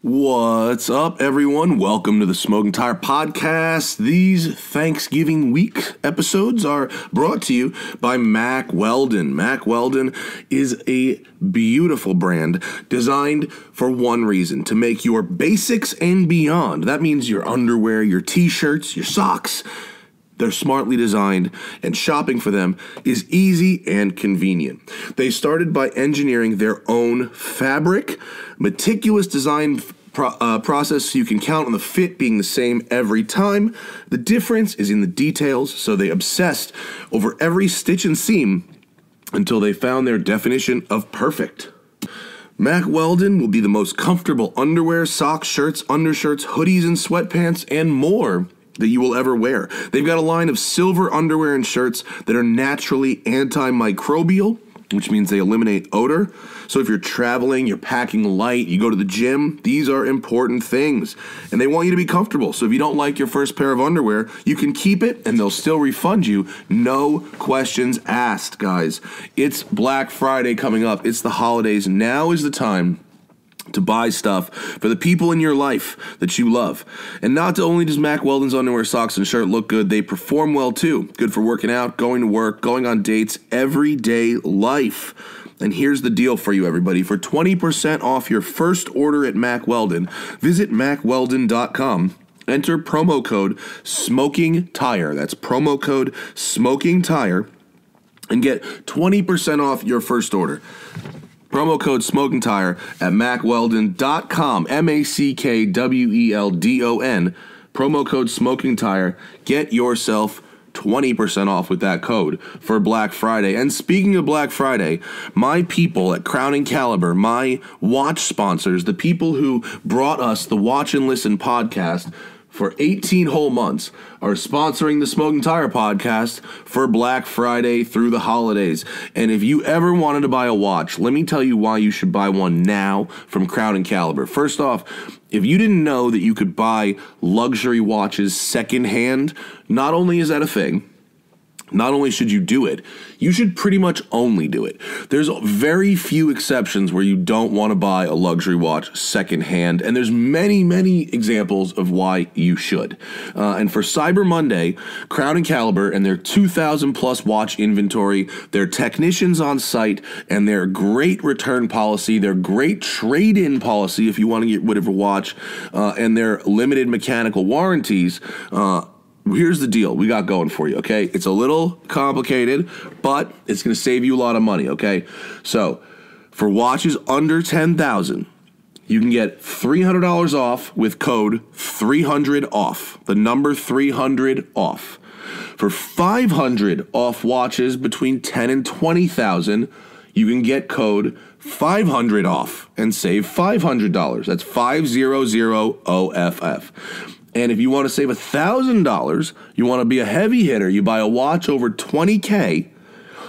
What's up, everyone? Welcome to the Smoking Tire Podcast. These Thanksgiving week episodes are brought to you by Mack Weldon. Mack Weldon is a beautiful brand designed for one reason: to make your basics and beyond. That means your underwear, your t-shirts, your socks. They're smartly designed, and shopping for them is easy and convenient. They started by engineering their own fabric, meticulous design process so you can count on the fit being the same every time. The difference is in the details, so they obsessed over every stitch and seam until they found their definition of perfect. Mack Weldon will be the most comfortable underwear, socks, shirts, undershirts, hoodies, and sweatpants, and more that you will ever wear. They've got a line of silver underwear and shirts that are naturally antimicrobial, which means they eliminate odor. So if you're traveling, you're packing light, you go to the gym, these are important things. And they want you to be comfortable. So if you don't like your first pair of underwear, you can keep it and they'll still refund you. No questions asked, guys. It's Black Friday coming up. It's the holidays. Now is the time to buy stuff for the people in your life that you love. And not only does Mack Weldon's underwear, socks, and shirt look good, they perform well too. Good for working out, going to work, going on dates, everyday life. And here's the deal for you, everybody. For 20% off your first order at Mack Weldon, visit MackWeldon.com. Enter promo code SMOKINGTIRE. That's promo code SMOKINGTIRE. And get 20% off your first order. Promo code Smoking Tire at MackWeldon.com, MackWeldon. Promo code Smoking Tire. Get yourself 20% off with that code for Black Friday. And speaking of Black Friday, my people at Crown and Caliber, my watch sponsors, the people who brought us the Watch and Listen podcast for 18 whole months, are sponsoring the Smoking Tire Podcast for Black Friday through the holidays. And if you ever wanted to buy a watch, let me tell you why you should buy one now from Crown & Caliber. First off, if you didn't know that you could buy luxury watches secondhand, not only is that a thing, not only should you do it, you should pretty much only do it. There's very few exceptions where you don't want to buy a luxury watch secondhand, and there's many, many examples of why you should. And for Cyber Monday, Crown & Caliber and their 2,000-plus watch inventory, their technicians on site, and their great return policy, their great trade-in policy if you want to get whatever watch, and their limited mechanical warranties, here's the deal we got going for you, okay? It's a little complicated, but it's going to save you a lot of money, okay? So, for watches under $10,000, you can get $300 off with code 300OFF, the number 300OFF. For $500 off watches between $10,000 and $20,000, you can get code 500 off and save $500. That's 500OFF. And if you want to save $1,000, you want to be a heavy hitter, you buy a watch over 20K,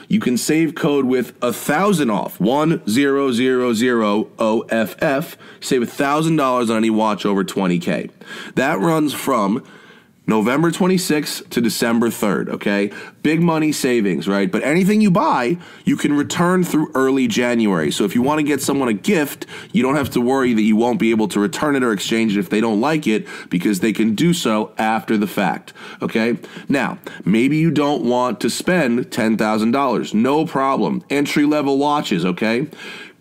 you can save code with 1,000 off, 10000OFF, save $1,000 on any watch over 20K. That runs from November 26th to December 3rd, okay? Big money savings, right? But anything you buy, you can return through early January. So if you want to get someone a gift, you don't have to worry that you won't be able to return it or exchange it if they don't like it, because they can do so after the fact, okay? Now, maybe you don't want to spend $10,000. No problem. Entry-level watches, okay?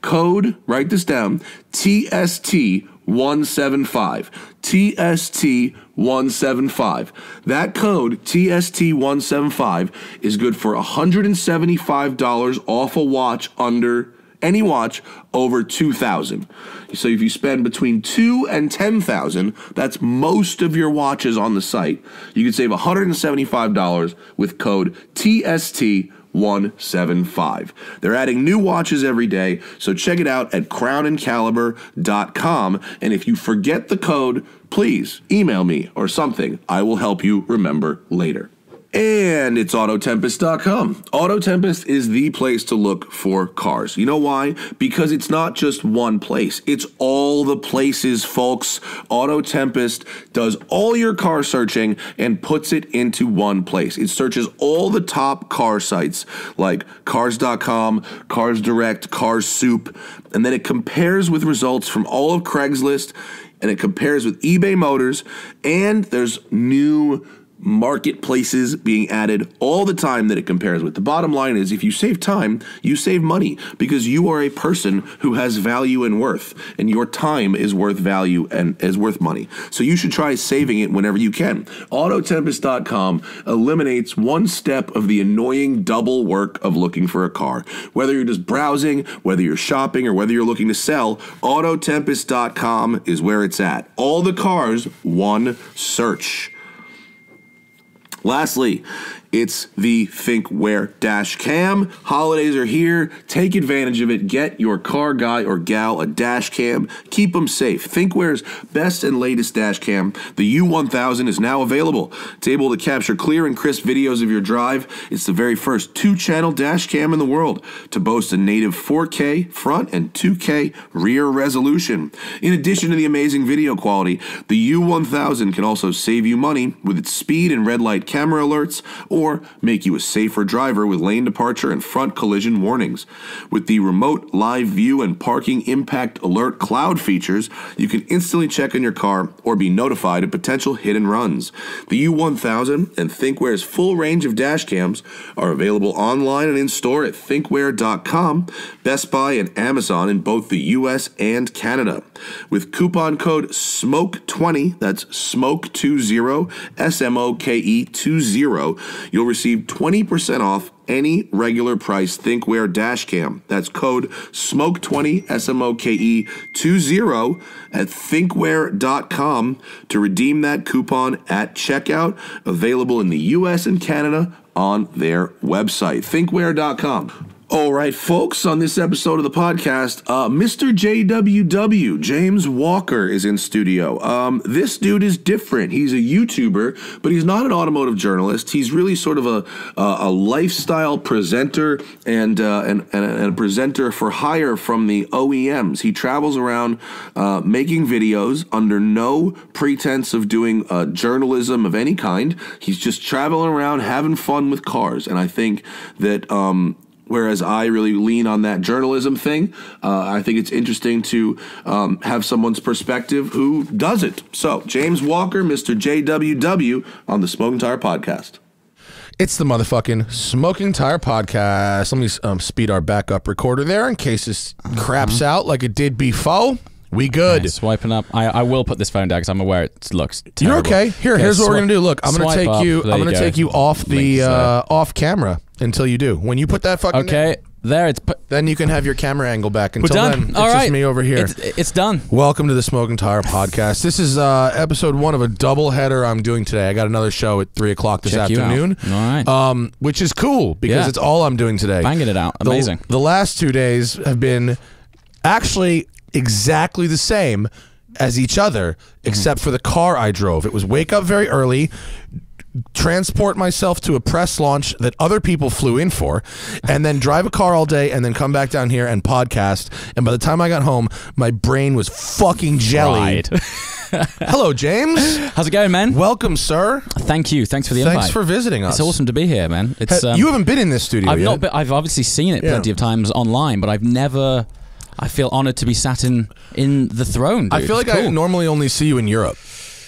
Code, write this down, TST175. TST175. That code, TST175, is good for $175 off a watch under any watch over $2,000. So if you spend between $2,000 and $10,000, that's most of your watches on the site, you can save $175 with code TST175. They're adding new watches every day, so check it out at crownandcaliber.com. And if you forget the code, please email me or something. I will help you remember later. and it's AutoTempest.com. AutoTempest is the place to look for cars. You know why? Because it's not just one place. It's all the places, folks. AutoTempest does all your car searching and puts it into one place. It searches all the top car sites like Cars.com, Cars Direct, Cars Soup, and then it compares with results from all of Craigslist, and it compares with eBay Motors, and there's new marketplaces being added all the time that it compares with. The bottom line is, if you save time, you save money, because you are a person who has value and worth, and your time is worth value and is worth money. So you should try saving it whenever you can. AutoTempest.com eliminates one step of the annoying double work of looking for a car. Whether you're just browsing, whether you're shopping, or whether you're looking to sell, AutoTempest.com is where it's at. All the cars, one search. Lastly, it's the Thinkware dash cam. Holidays are here. Take advantage of it. Get your car guy or gal a dash cam. Keep them safe. Thinkware's best and latest dash cam, the U1000, is now available. It's able to capture clear and crisp videos of your drive. It's the very first 2-channel dash cam in the world to boast a native 4K front and 2K rear resolution. In addition to the amazing video quality, the U1000 can also save you money with its speed and red light camera alerts, or make you a safer driver with lane departure and front collision warnings. With the remote live view and parking impact alert cloud features, you can instantly check on your car or be notified of potential hit and runs. The U1000 and Thinkware's full range of dash cams are available online and in store at Thinkware.com, Best Buy, and Amazon in both the US and Canada. With coupon code SMOKE20, that's SMOKE20, SMOKE20, you'll receive 20% off any regular price Thinkware dash cam. That's code SMOKE20, SMOKE20, at Thinkware.com to redeem that coupon at checkout. Available in the US and Canada on their website, Thinkware.com. All right, folks, on this episode of the podcast, Mr. JWW, James Walker, is in studio. This dude is different. He's a YouTuber, but he's not an automotive journalist. He's really sort of a lifestyle presenter and a presenter for hire from the OEMs. He travels around making videos under no pretense of doing journalism of any kind. He's just traveling around having fun with cars, and I think that whereas I really lean on that journalism thing, I think it's interesting to have someone's perspective who doesn't. So, James Walker, Mr. JWW, on the Smoking Tire Podcast. It's the motherfucking Smoking Tire Podcast. Let me speed our backup recorder there in case this craps out like it did before. We good. Okay, swiping up. I will put this phone down because I'm aware it looks terrible. You're okay. Okay, here's what we're gonna do. Look, I'm gonna take you. I'm gonna take you off the off camera until you do. When you put that fucking there, it's put. Then you can have your camera angle back. Until we're done. Then, it's just me over here. It's done. Welcome to the Smoking Tire Podcast. This is episode one of a double header I'm doing today. I got another show at 3 o'clock this afternoon. All right. Which is cool because it's all I'm doing today. Banging it out. Amazing. The last 2 days have been actually exactly the same as each other, except for the car I drove. It was wake up very early, transport myself to a press launch that other people flew in for, and then drive a car all day, and then come back down here and podcast. And by the time I got home, my brain was fucking jellied. Hello, James. How's it going, man? Welcome, sir. Thank you. Thanks for the invite. Thanks for visiting us. It's awesome to be here, man. It's you haven't been in this studio yet. Not been, I've obviously seen it plenty of times online, but I've never... I feel honored to be sat in the throne, dude. I feel like I normally only see you in Europe.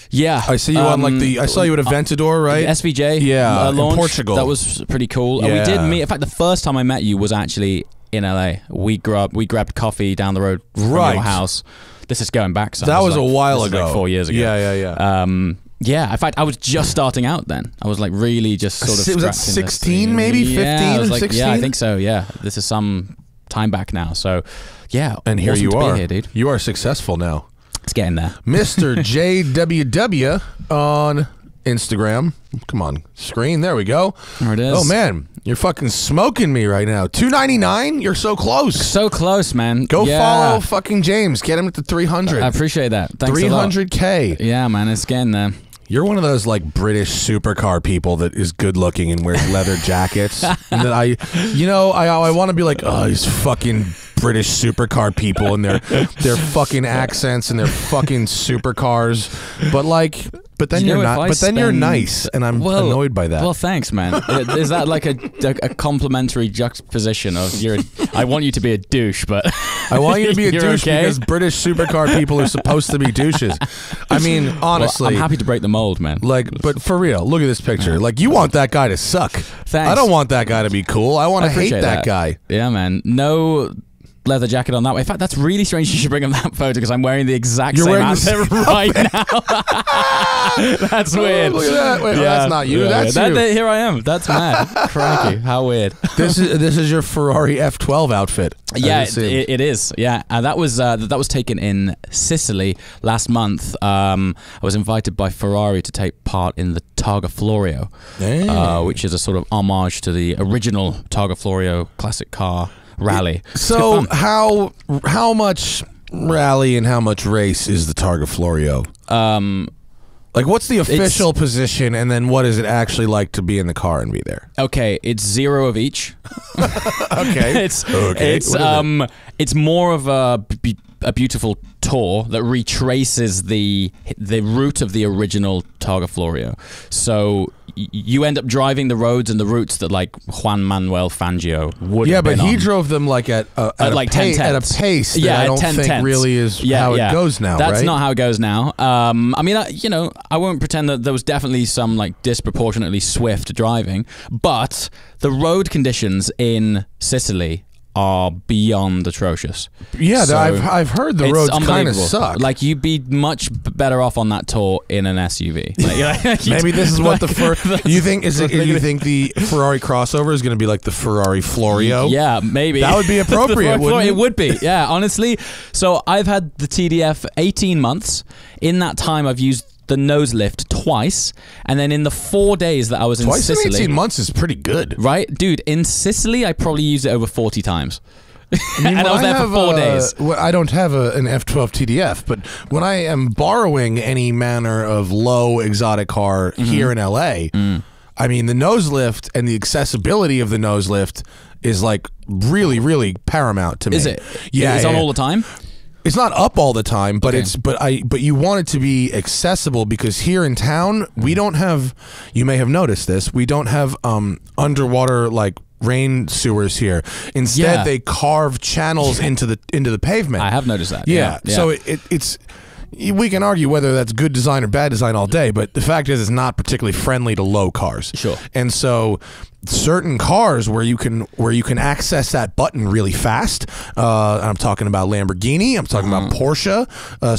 Yeah, I see you on like the. I saw you at Aventador, right? SVJ, yeah, launch. In Portugal. That was pretty cool. Yeah. We did meet. In fact, the first time I met you was actually in LA. We grabbed coffee down the road from your house. This is going back. So that was like, a while ago, like 4 years ago. Yeah, yeah, yeah. Yeah, in fact, I was just starting out then. I was like really just sort of. It was at 16, maybe 15, yeah, like, 16. Yeah, I think so. Yeah, this is some time back now. So. Yeah, and here you are. Here, dude. You are successful now. It's getting there. Mr. JWW on Instagram. Come on, screen. There we go. There it is. Oh, man. You're fucking smoking me right now. $2.99? You're so close. So close, man. Go follow fucking James. Get him to 300. I appreciate that. Thanks a lot. 300K. Yeah, man. It's getting there. You're one of those like British supercar people that is good looking and wears leather jackets. And that I want to be like, oh, these fucking British supercar people and their fucking accents and their fucking supercars. But like, but then you're nice, and I'm annoyed by that. Well, thanks, man. Is that like a complimentary juxtaposition of I want you to be a douche, but I want you to be a douche because British supercar people are supposed to be douches. I mean, honestly, well, I'm happy to break the mold, man. Like, but for real, look at this picture. Like, you want that guy to suck. Thanks. I don't want that guy to be cool. I want to hate that guy. Yeah, man. No leather jacket on that way. In fact, that's really strange you should bring up that photo because I'm wearing the exact same outfit right now. That's weird. Look at that. Wait, yeah. That's not you. Yeah, that's you. Here I am. That's mad. Crikey. How weird. This is your Ferrari F12 outfit. Yeah, it is. Yeah, and that was taken in Sicily last month. I was invited by Ferrari to take part in the Targa Florio, which is a sort of homage to the original Targa Florio classic car rally. So how much rally and how much race is the Targa Florio? Like, what's the official position, and then what is it actually like to be in the car and be there? Okay, it's 0 of each. Okay. It's more of a beautiful tour that retraces the route of the original Targa Florio. So you end up driving the roads and the routes that like Juan Manuel Fangio would. Yeah, but he drove them like at a pace. That I don't think really is how it goes now. That's not how it goes now. I mean, I won't pretend that there was definitely some like disproportionately swift driving, but the road conditions in Sicily are beyond atrocious. Yeah, so I've heard the roads kind of suck. Like, you'd be much better off on that tour in an SUV. Like, maybe this is what the you think the Ferrari crossover is going to be like the Ferrari Florio? Yeah, maybe that would be appropriate. It would be. Yeah, honestly. So I've had the TDF 18 months. In that time, I've used the nose lift twice, and then in the 4 days that I was in Sicily, in 18 months is pretty good, right, dude? In Sicily, I probably used it over 40 times. I mean, and I was there for 4 days. Well, I don't have an F12 TDF, but when I am borrowing any manner of low exotic car here in LA, I mean, the nose lift and the accessibility of the nose lift is like really, really paramount to me. Is it? Yeah, it's on all the time. It's not up all the time, but but you want it to be accessible, because here in town we don't have, you may have noticed this, we don't have underwater like rain sewers here. Instead, they carve channels into the pavement. I have noticed that. Yeah. So it's we can argue whether that's good design or bad design all day, but the fact is it's not particularly friendly to low cars. Sure. And so certain cars where you can access that button really fast, I'm talking about Lamborghini, I'm talking about Porsche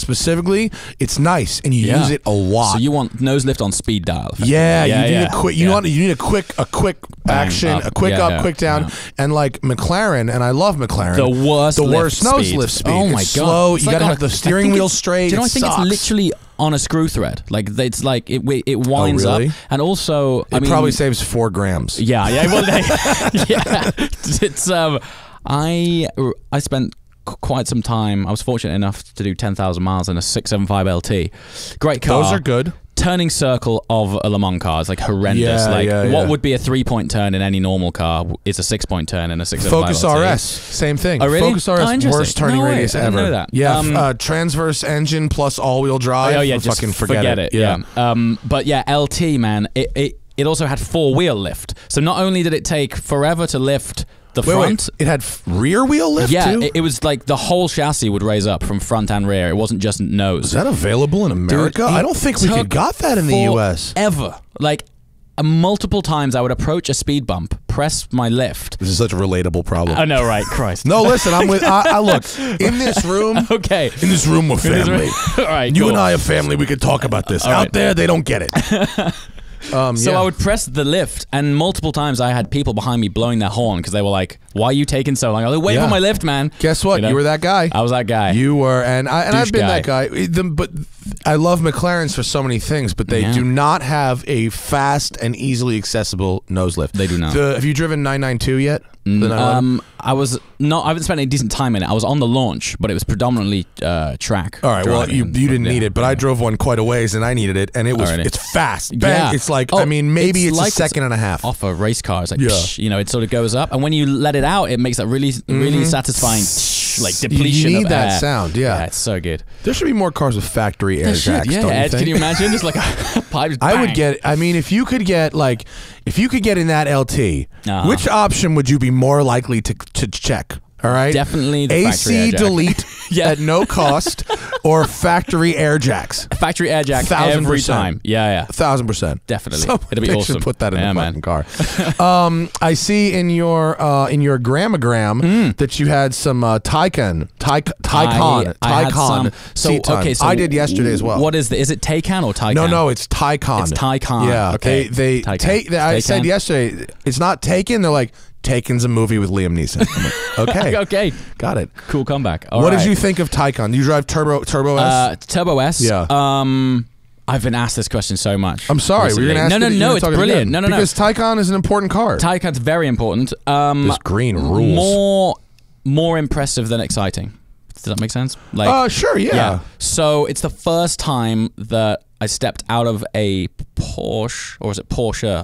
specifically, it's nice and you use it a lot. So you want nose lift on speed dial. Yeah, you need a quick action, a quick up, quick down. And like McLaren, and I love McLaren, the worst nose lift speed. Oh my god. Slow, you gotta have the steering wheel straight. Do you know, I think it's literally on a screw thread, like it's like it winds up, and also I mean, probably saves 4 grams. Yeah, yeah, well, yeah. It's I spent quite some time. I was fortunate enough to do 10,000 miles in a 675 LT. Great car. Those are good. Turning circle of a Le Mans car is like horrendous. What would be a 3-point turn in any normal car is a 6-point turn in a 675 LT. Focus RS, same thing. Oh, really? Focus RS, worst turning radius ever. I didn't know that. Yeah, transverse engine plus all-wheel drive. Oh yeah, just fucking forget it. Yeah. But yeah, LT, man, it also had 4-wheel lift. So not only did it take forever to lift the front. Wait. It had rear wheel lift too? Yeah, it was like the whole chassis would raise up from front and rear. It wasn't just nose. Is that available in America? Dude, I don't think we got that in the US. Ever. Like, multiple times I would approach a speed bump, press my lift. This is such a relatable problem. I know, right? Christ. No, listen, I'm with, I look, in this room, okay. In this room we're family. All right, you and I are family, we could talk about this. Out there, they don't get it. So I would press the lift, and multiple times I had people behind me blowing their horn because they were like, "Why are you taking so long?" I was like, "Wait for my lift, man." Guess what? You were that guy. I was that guy. You were, and I've been that guy. But I love McLarens for so many things, but they do not have a fast and easily accessible nose lift. They do not. Have you driven 992 yet? The 911? I haven't spent any decent time in it. I was on the launch, but it was predominantly track. All right, well, you didn't need it, but I drove one quite a ways, and I needed it, and it was it's fast. Yeah. It's like, I mean, maybe it's like a second and a half. Off a race car, it's like, psh, you know, it sort of goes up, and when you let it out, it makes that really, really satisfying, like depletion. You need that air. Sound, yeah, it's so good. There should be more cars with factory air jacks. Yeah, don't you think? Can you imagine? Just like a pipe. I would get. I mean, if you could get like, if you could get in that LT, which option would you be more likely to check? All right, definitely the AC delete at no cost or factory air jacks. Factory air jacks every time. Yeah, yeah, 1000%. Definitely, it'll be awesome. Should put that in the fucking car. I see in your grammogram that you had some Taycan. So okay, so I did yesterday as well. What is the? Is it Taycan or Taycan? No, no, it's Taycan. It's Taycan. Yeah, okay. They take. I said yesterday, it's not Taycan. They're like. Taycan's a movie with Liam Neeson. I'm like, okay, okay, got it. Cool comeback. All right. Did you think of Taycan? Do you drive Turbo S? Turbo S. Yeah. I've been asked this question so much. I'm sorry, recently. We're gonna ask. No, no, no, it's brilliant. No, no, no. Because Taycan is an important car. Taycan's very important. This green rules. More impressive than exciting. Does that make sense? Like, sure, yeah. So it's the first time that I stepped out of a Porsche, or is it Porsche?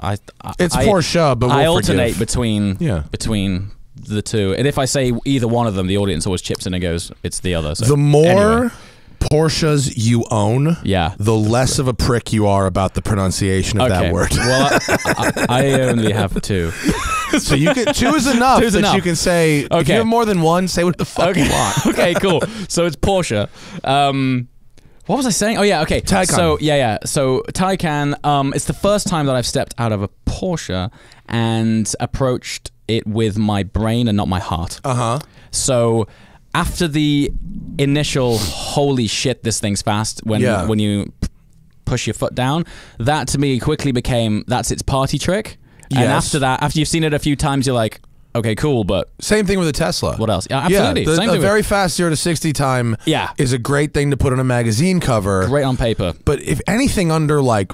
It's Porsche, but we'll alternate between the two. And if I say either one of them, the audience always chips in and goes, "It's the other." So the more Porsches you own, the less of a prick you are about the pronunciation of that word. Well, I only have two. So you can, two is enough. You can say, if you have more than one, say what the fuck you want. Okay, cool. So it's Porsche. What was I saying? Oh yeah, okay. Taycan. So so Taycan. It's the first time that I've stepped out of a Porsche and approached it with my brain and not my heart. So after the initial holy shit, this thing's fast. When you push your foot down, that to me quickly became that's its party trick. Yes. And after that, after you've seen it a few times, you're like. Okay, cool, but... Same thing with a Tesla. What else? Yeah, absolutely. Yeah, a very fast 0 to 60 time is a great thing to put on a magazine cover. Great on paper. But if anything under, like,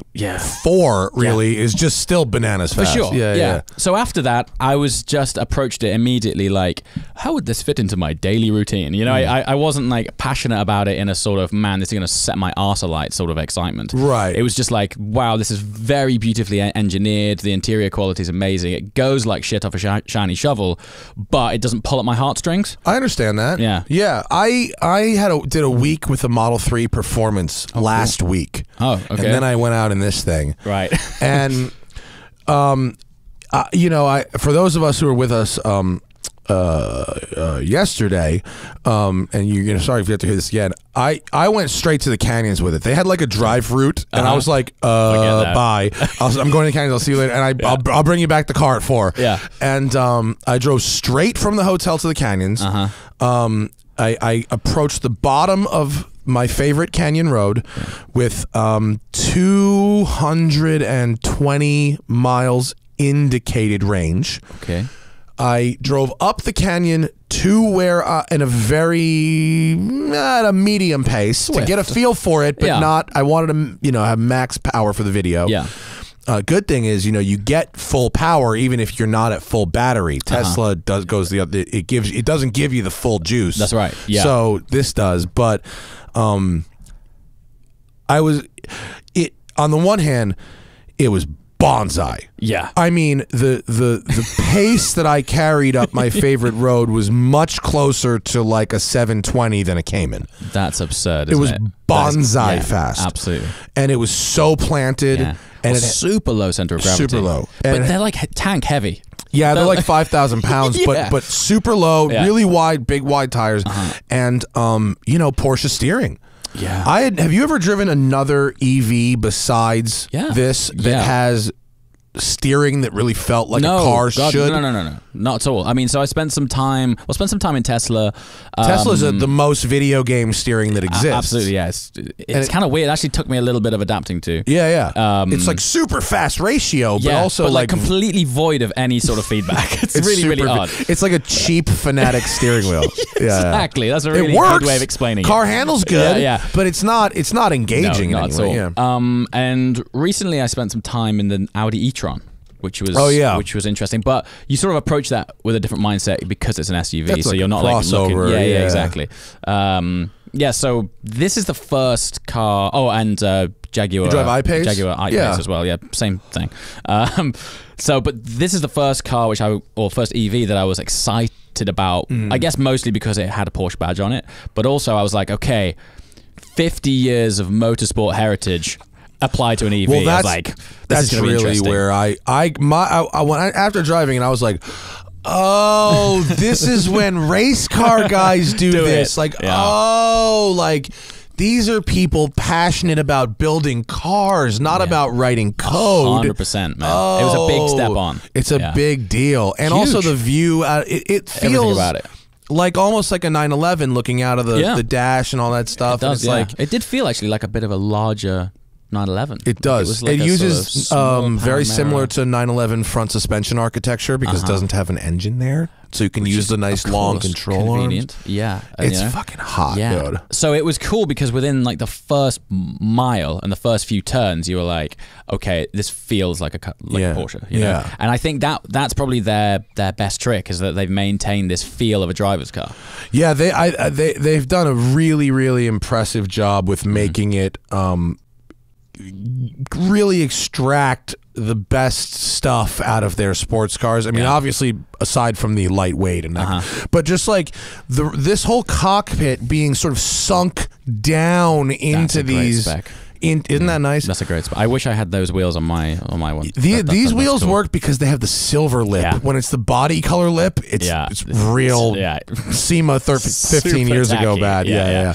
4, really, is just still bananas fast. For sure. Yeah, yeah, yeah. So after that, I was just approached it immediately like, how would this fit into my daily routine? You know, I wasn't, like, passionate about it in a sort of, man, this is going to set my arse alight sort of excitement. Right. It was just like, wow, this is very beautifully engineered. The interior quality is amazing. It goes like shit off a shiny shovel, but it doesn't pull at my heartstrings. I understand that. Yeah, yeah. I had did a week with the Model 3 Performance last week. Oh, okay. And then I went out in this thing. Right. And you know, for those of us who were with us yesterday, and you know, sorry if you have to hear this again. I went straight to the canyons with it. They had like a drive route, and I was like, bye. I'm going to the canyons. I'll see you later, and I'll bring you back the car at 4. Yeah. And I drove straight from the hotel to the canyons. I approached the bottom of my favorite canyon road with 220 miles indicated range. Okay. I drove up the canyon to where, in a very, at a medium pace to get a feel for it, but not, I wanted to, you know, have max power for the video. Yeah. Good thing is, you know, you get full power even if you're not at full battery. Tesla goes the other, it doesn't give you the full juice. That's right. Yeah. So this does, but on the one hand, it was bonsai. Yeah. I mean, the pace that I carried up my favorite road was much closer to like a 720 than a Cayman. That's absurd, isn't it? It was bonsai fast. Absolutely. And it was so planted. Yeah. And well, super low center of gravity. Super low. But they're like tank heavy. Yeah, they're like 5,000 pounds, but super low, really wide, big wide tires, and you know, Porsche steering. Yeah. Have you ever driven another EV besides this that has steering that really felt like a car should? No, no, no, no. Not at all. I mean, so I spent some time, well, spent some time in Tesla. Tesla's the most video game steering that exists. Absolutely, yeah. It's kind of weird. It actually took me a little bit of adapting to. Yeah, yeah. It's like super fast ratio, but also but like completely void of any sort of feedback. It's really, really odd. It's like a cheap Fanatic steering wheel. Exactly. That's a really good way of explaining it. Car handles good, but it's not engaging in any way. And recently I spent some time in the Audi e-tron. which was which was interesting. But you sort of approach that with a different mindset because it's an SUV, that's so like you're not like looking, yeah, exactly. Yeah, so this is the first car. Oh, and Jaguar. You drive I-PACE? Jaguar I-PACE as well. Yeah, same thing. So, but this is the first car which I, or first EV that I was excited about. I guess mostly because it had a Porsche badge on it, but also I was like, okay, 50 years of motorsport heritage applied to an EV. Well, that's, I was like, that's really where I after driving, and I was like, oh, this is when race car guys do this. It. Like, oh, like these are people passionate about building cars, not about writing code. 100%, man. Oh, it was a big step on. It's a big deal. And also the view, it feels about it. Like almost like a 911 looking out of the dash and all that stuff. It does, and it's like, it did feel actually like a bit of a larger 911. It does. Like it uses sort of very similar to 911 front suspension architecture because it doesn't have an engine there, so you can use the nice long control arms. Yeah, it's fucking hot, dude. So it was cool because within like the first mile and the first few turns, you were like, okay, this feels like a Porsche. You know? And I think that that's probably their best trick is that they've maintained this feel of a driver's car. Yeah, they've done a really impressive job with making it. Really extract the best stuff out of their sports cars. I mean, obviously, aside from the lightweight and that, but just like this whole cockpit being sort of sunk down into these. Isn't that nice? That's a great spec. I wish I had those wheels on my one. These wheels work because they have the silver lip. When it's the body color lip, it's real SEMA 15 years ago bad. Yeah.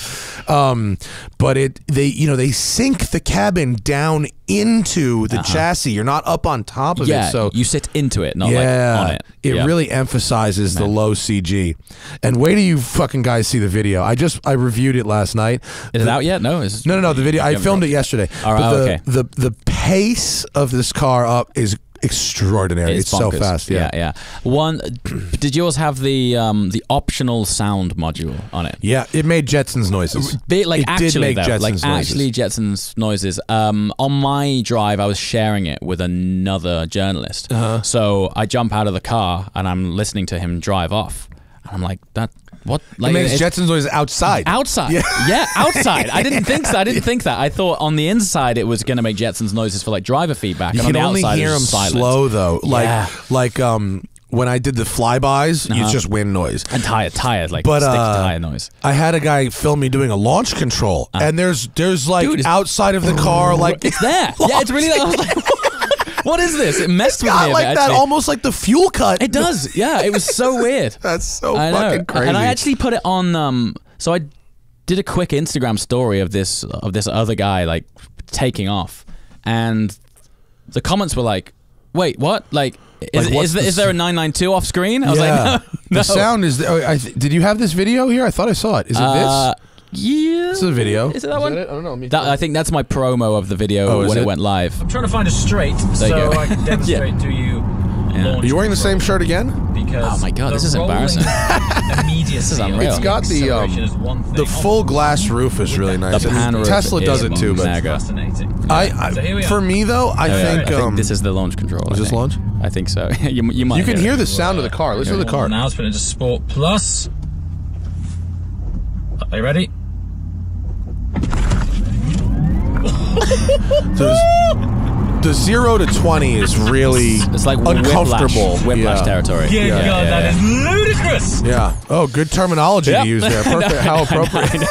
But they sink the cabin down into the chassis. You're not up on top of it, so you sit into it, not like on it. It really emphasizes the low CG. And wait till you fucking guys see the video. I reviewed it last night. Is it out yet? No. No. The video. I filmed it yesterday. All right, the pace of this car up is extraordinary. It's so fast. One. Did yours have the optional sound module on it? Yeah, it made Jetsons noises. It did make Jetsons noises. On my drive, I was sharing it with another journalist. So I jump out of the car and I'm listening to him drive off, and I'm like that. What? Like, it makes Jetsons noise outside. Outside. Yeah, outside. I didn't think so. I didn't think that. I thought on the inside it was gonna make Jetsons noises for like driver feedback. You can only hear them slow though. Like when I did the flybys, it's just wind noise and tired like stick tire noise. I had a guy film me doing a launch control, and there's like outside of the car like it's there. Yeah, it's really. I was like, what is this? It messed with me. Like that, actually. Almost like the fuel cut. It does. Yeah, it was so weird. That's so fucking crazy. And I actually put it on. So I did a quick Instagram story of this other guy like taking off, and the comments were like, "Wait, what? Like, is there a 992 off screen?" I was like, "No." The sound is. Did you have this video here? I thought I saw it. Is it this? Yeah. It's a video. Is it that one? That it? I don't know. I think that's my promo of the video when it went live. I'm trying to find a straight so I can demonstrate to you. Yeah. Are you wearing the same shirt again? Because oh my god, this is embarrassing. This is unreal. It's got the full glass roof is really nice. The pan roof Tesla does it too, but fascinating. For me though, I think this is the launch control. Is this launch? I think so. You might. You can hear the sound of the car. Listen to the car. Now it's been into Sport Plus. Are you ready? The 0 to 20 is really it's like uncomfortable whiplash territory. God, that is ludicrous. Yeah. Oh, good terminology to use there. Perfect. How appropriate.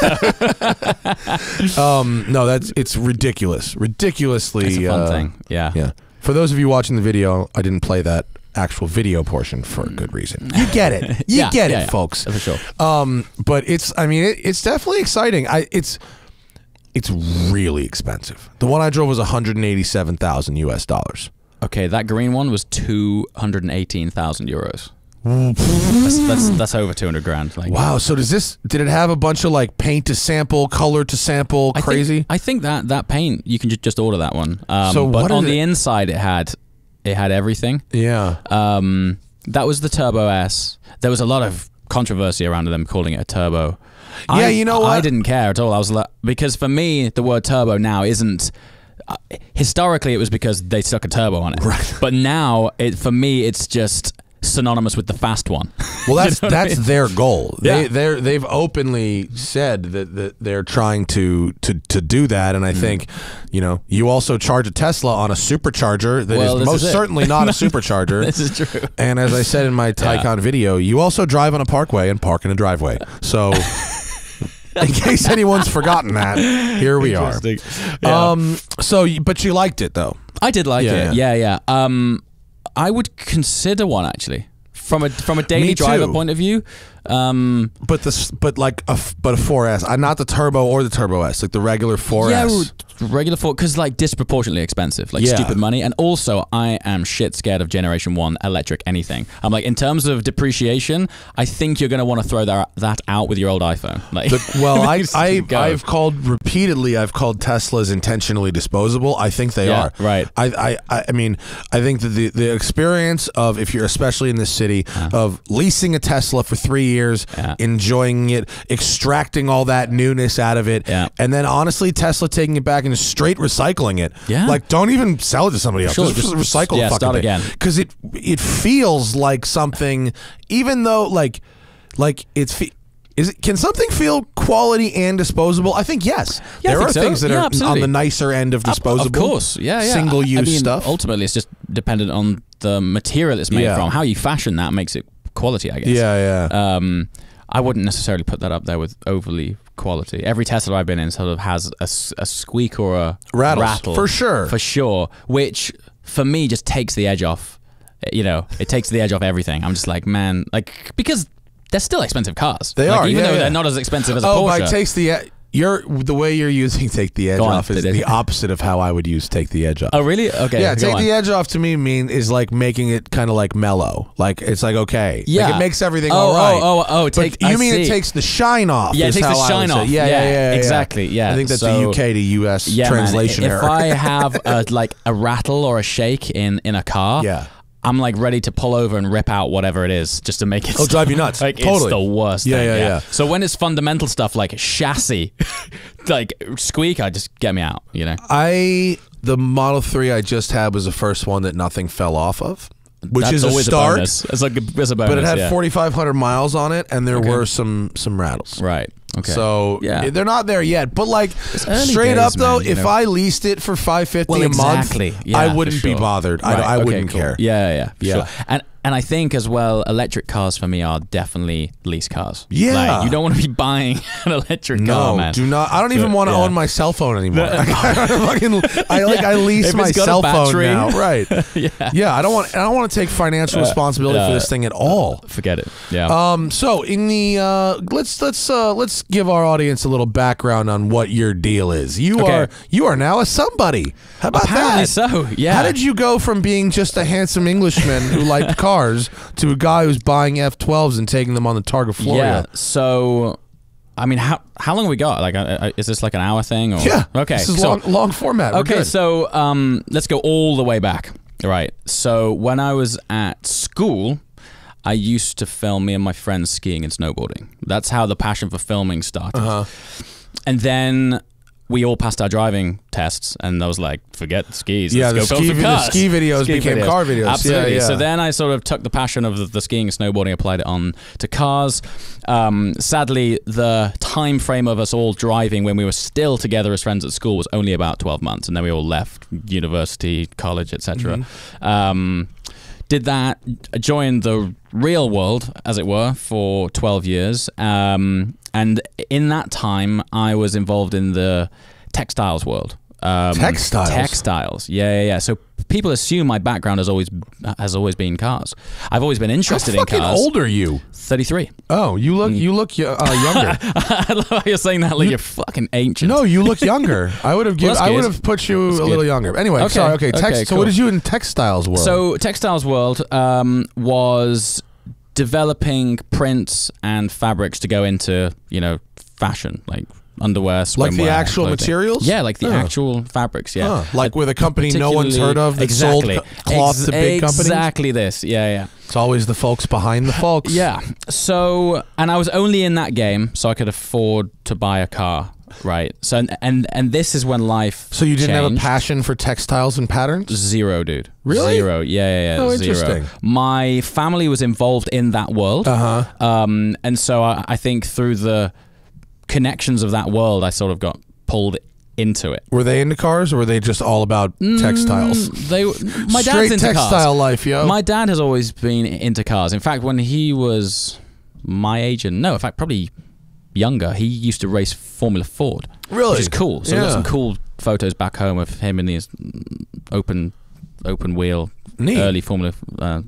No, it's ridiculous. Ridiculously. It's a fun thing. Yeah. For those of you watching the video, I didn't play that actual video portion for a good reason. You get it. You get it, folks. For sure. But it's definitely exciting. It's really expensive. The one I drove was $187,000 US. Okay, that green one was €218,000. That's over 200 grand. Like, wow. So did it have a bunch of like paint to sample, color to sample, crazy? I think that paint you can just order that one. But on the inside it had everything. Yeah. That was the Turbo S. There was a lot of controversy around them calling it a turbo. Yeah, you know what? I didn't care at all. I was like, because for me, the word turbo now isn't historically it was because they stuck a turbo on it. Right. But now, for me, it's just synonymous with the fast one. Well, that's you know that's I mean? Their goal. Yeah. They've openly said that they're trying to do that, and I think, you know, you also charge a Tesla on a supercharger that is most certainly not a supercharger. This is true. And as I said in my Taycan video, you also drive on a parkway and park in a driveway. So in case anyone's forgotten that, here we are. Yeah. But you liked it though. I did like it. Yeah. I would consider one actually, from a daily driver point of view. But a 4S, not the turbo or the turbo S, like the regular 4S. Yeah, regular 4, because like disproportionately expensive, like stupid money. And also, I am shit scared of Generation 1 electric anything. I'm like, in terms of depreciation, I think you're going to want to throw that out with your old iPhone. Like, I've called repeatedly. I've called Teslas intentionally disposable. I think they are. Right. I mean, I think that the experience of, if you're especially in this city, of leasing a Tesla for 3 years. Enjoying it, extracting all that newness out of it, and then honestly Tesla taking it back and just straight recycling it. Like, don't even sell it to somebody else. Just recycle the fucking thing again, because it feels like something, even though like it's can something feel quality and disposable? I think yes. There are things that are on the nicer end of disposable. Of course, single-use stuff. Ultimately, it's just dependent on the material it's made from. How you fashion that makes it quality, I guess. Yeah. I wouldn't necessarily put that up there with overly quality. Every Tesla I've been in sort of has a squeak or a rattle. For sure. Which, for me, just takes the edge off. You know, it takes the edge off everything. I'm just like, man, like, because they're still expensive cars. They are, even though they're not as expensive as a Porsche. It takes the edge. The way you're using "take the edge off" is the opposite of how I would use "take the edge off." Oh, really? Okay. Yeah, "take the edge off" to me is like making it kind of like mellow. Like it's like okay. Yeah. Like it makes everything all right. You mean it takes the shine off? Yeah, it takes the shine off. Yeah. Exactly. Yeah. I think that's the UK to US translation error. If I have a rattle or a shake in a car, I'm like ready to pull over and rip out whatever it is just to make it. It'll drive you nuts. Like, totally. It's the worst thing. Yeah. So when it's fundamental stuff like chassis, like squeak, I just get me out, you know? The Model 3 I just had was the first one that nothing fell off of, which is a start. Bonus. It's like a bonus, but it had 4,500 miles on it, and there were some rattles. Right. Okay. So they're not there yet, but like straight up though, if I leased it for $550 a month, I wouldn't be bothered. Right. I wouldn't care. Yeah. Sure. And I think as well, electric cars for me are definitely lease cars. Yeah, like, you don't want to be buying an electric car, man. No, do not. I don't even want to own my cell phone anymore. I lease my cell phone now. Right. Yeah. I don't want to take financial responsibility for this thing at all. Forget it. Yeah. So in the let's give our audience a little background on what your deal is. You are now a somebody. How about that? Apparently so. Yeah. How did you go from being just a handsome Englishman who liked cars to a guy who's buying F12s and taking them on the Targa Florio? Yeah, so, I mean, how long have we got? Like, is this like an hour thing? Or? Yeah, okay. This is long format. Okay, so let's go all the way back. Right, so when I was at school, I used to film me and my friends skiing and snowboarding. That's how the passion for filming started. And then we all passed our driving tests, and I was like, forget skis. Yeah, let's go film cars. The ski videos became car videos. Absolutely. Yeah. So then I sort of took the passion of the skiing and snowboarding, applied it on to cars. Sadly, the time frame of us all driving when we were still together as friends at school was only about 12 months, and then we all left university, college, etc. Did that, joined the real world, as it were, for 12 years. And in that time, I was involved in the textiles world. Textiles. Yeah. So people assume my background has always been cars. I've always been interested in cars. How fucking old are you? 33. Oh, you look younger. I love how you're saying that like you're fucking ancient. No, you look younger. I would have put you a little younger. Anyway, sorry. Okay, so what did you do in textiles world? So textiles world was developing prints and fabrics to go into fashion, like underwear, swimwear, like the actual clothing. Materials? Yeah, like the actual fabrics, like with a company no one's heard of that sold cloth to big companies? Exactly this, yeah. It's always the folks behind the folks. Yeah, so, and I was only in that game so I could afford to buy a car. Right. So and this is when life. So you didn't have a passion for textiles and patterns? Zero, dude. Really? Zero. Yeah. Oh, zero. Interesting. My family was involved in that world. Uh-huh. And so I think through the connections of that world, I sort of got pulled into it. Were they into cars, or were they just all about textiles? My dad's into textile life, yo. My dad has always been into cars. In fact, when he was my age, and no, in fact, probably younger, he used to race Formula Ford. Really? Which is cool. So yeah. We've got some cool photos back home of him in these open wheel, neat, early Formula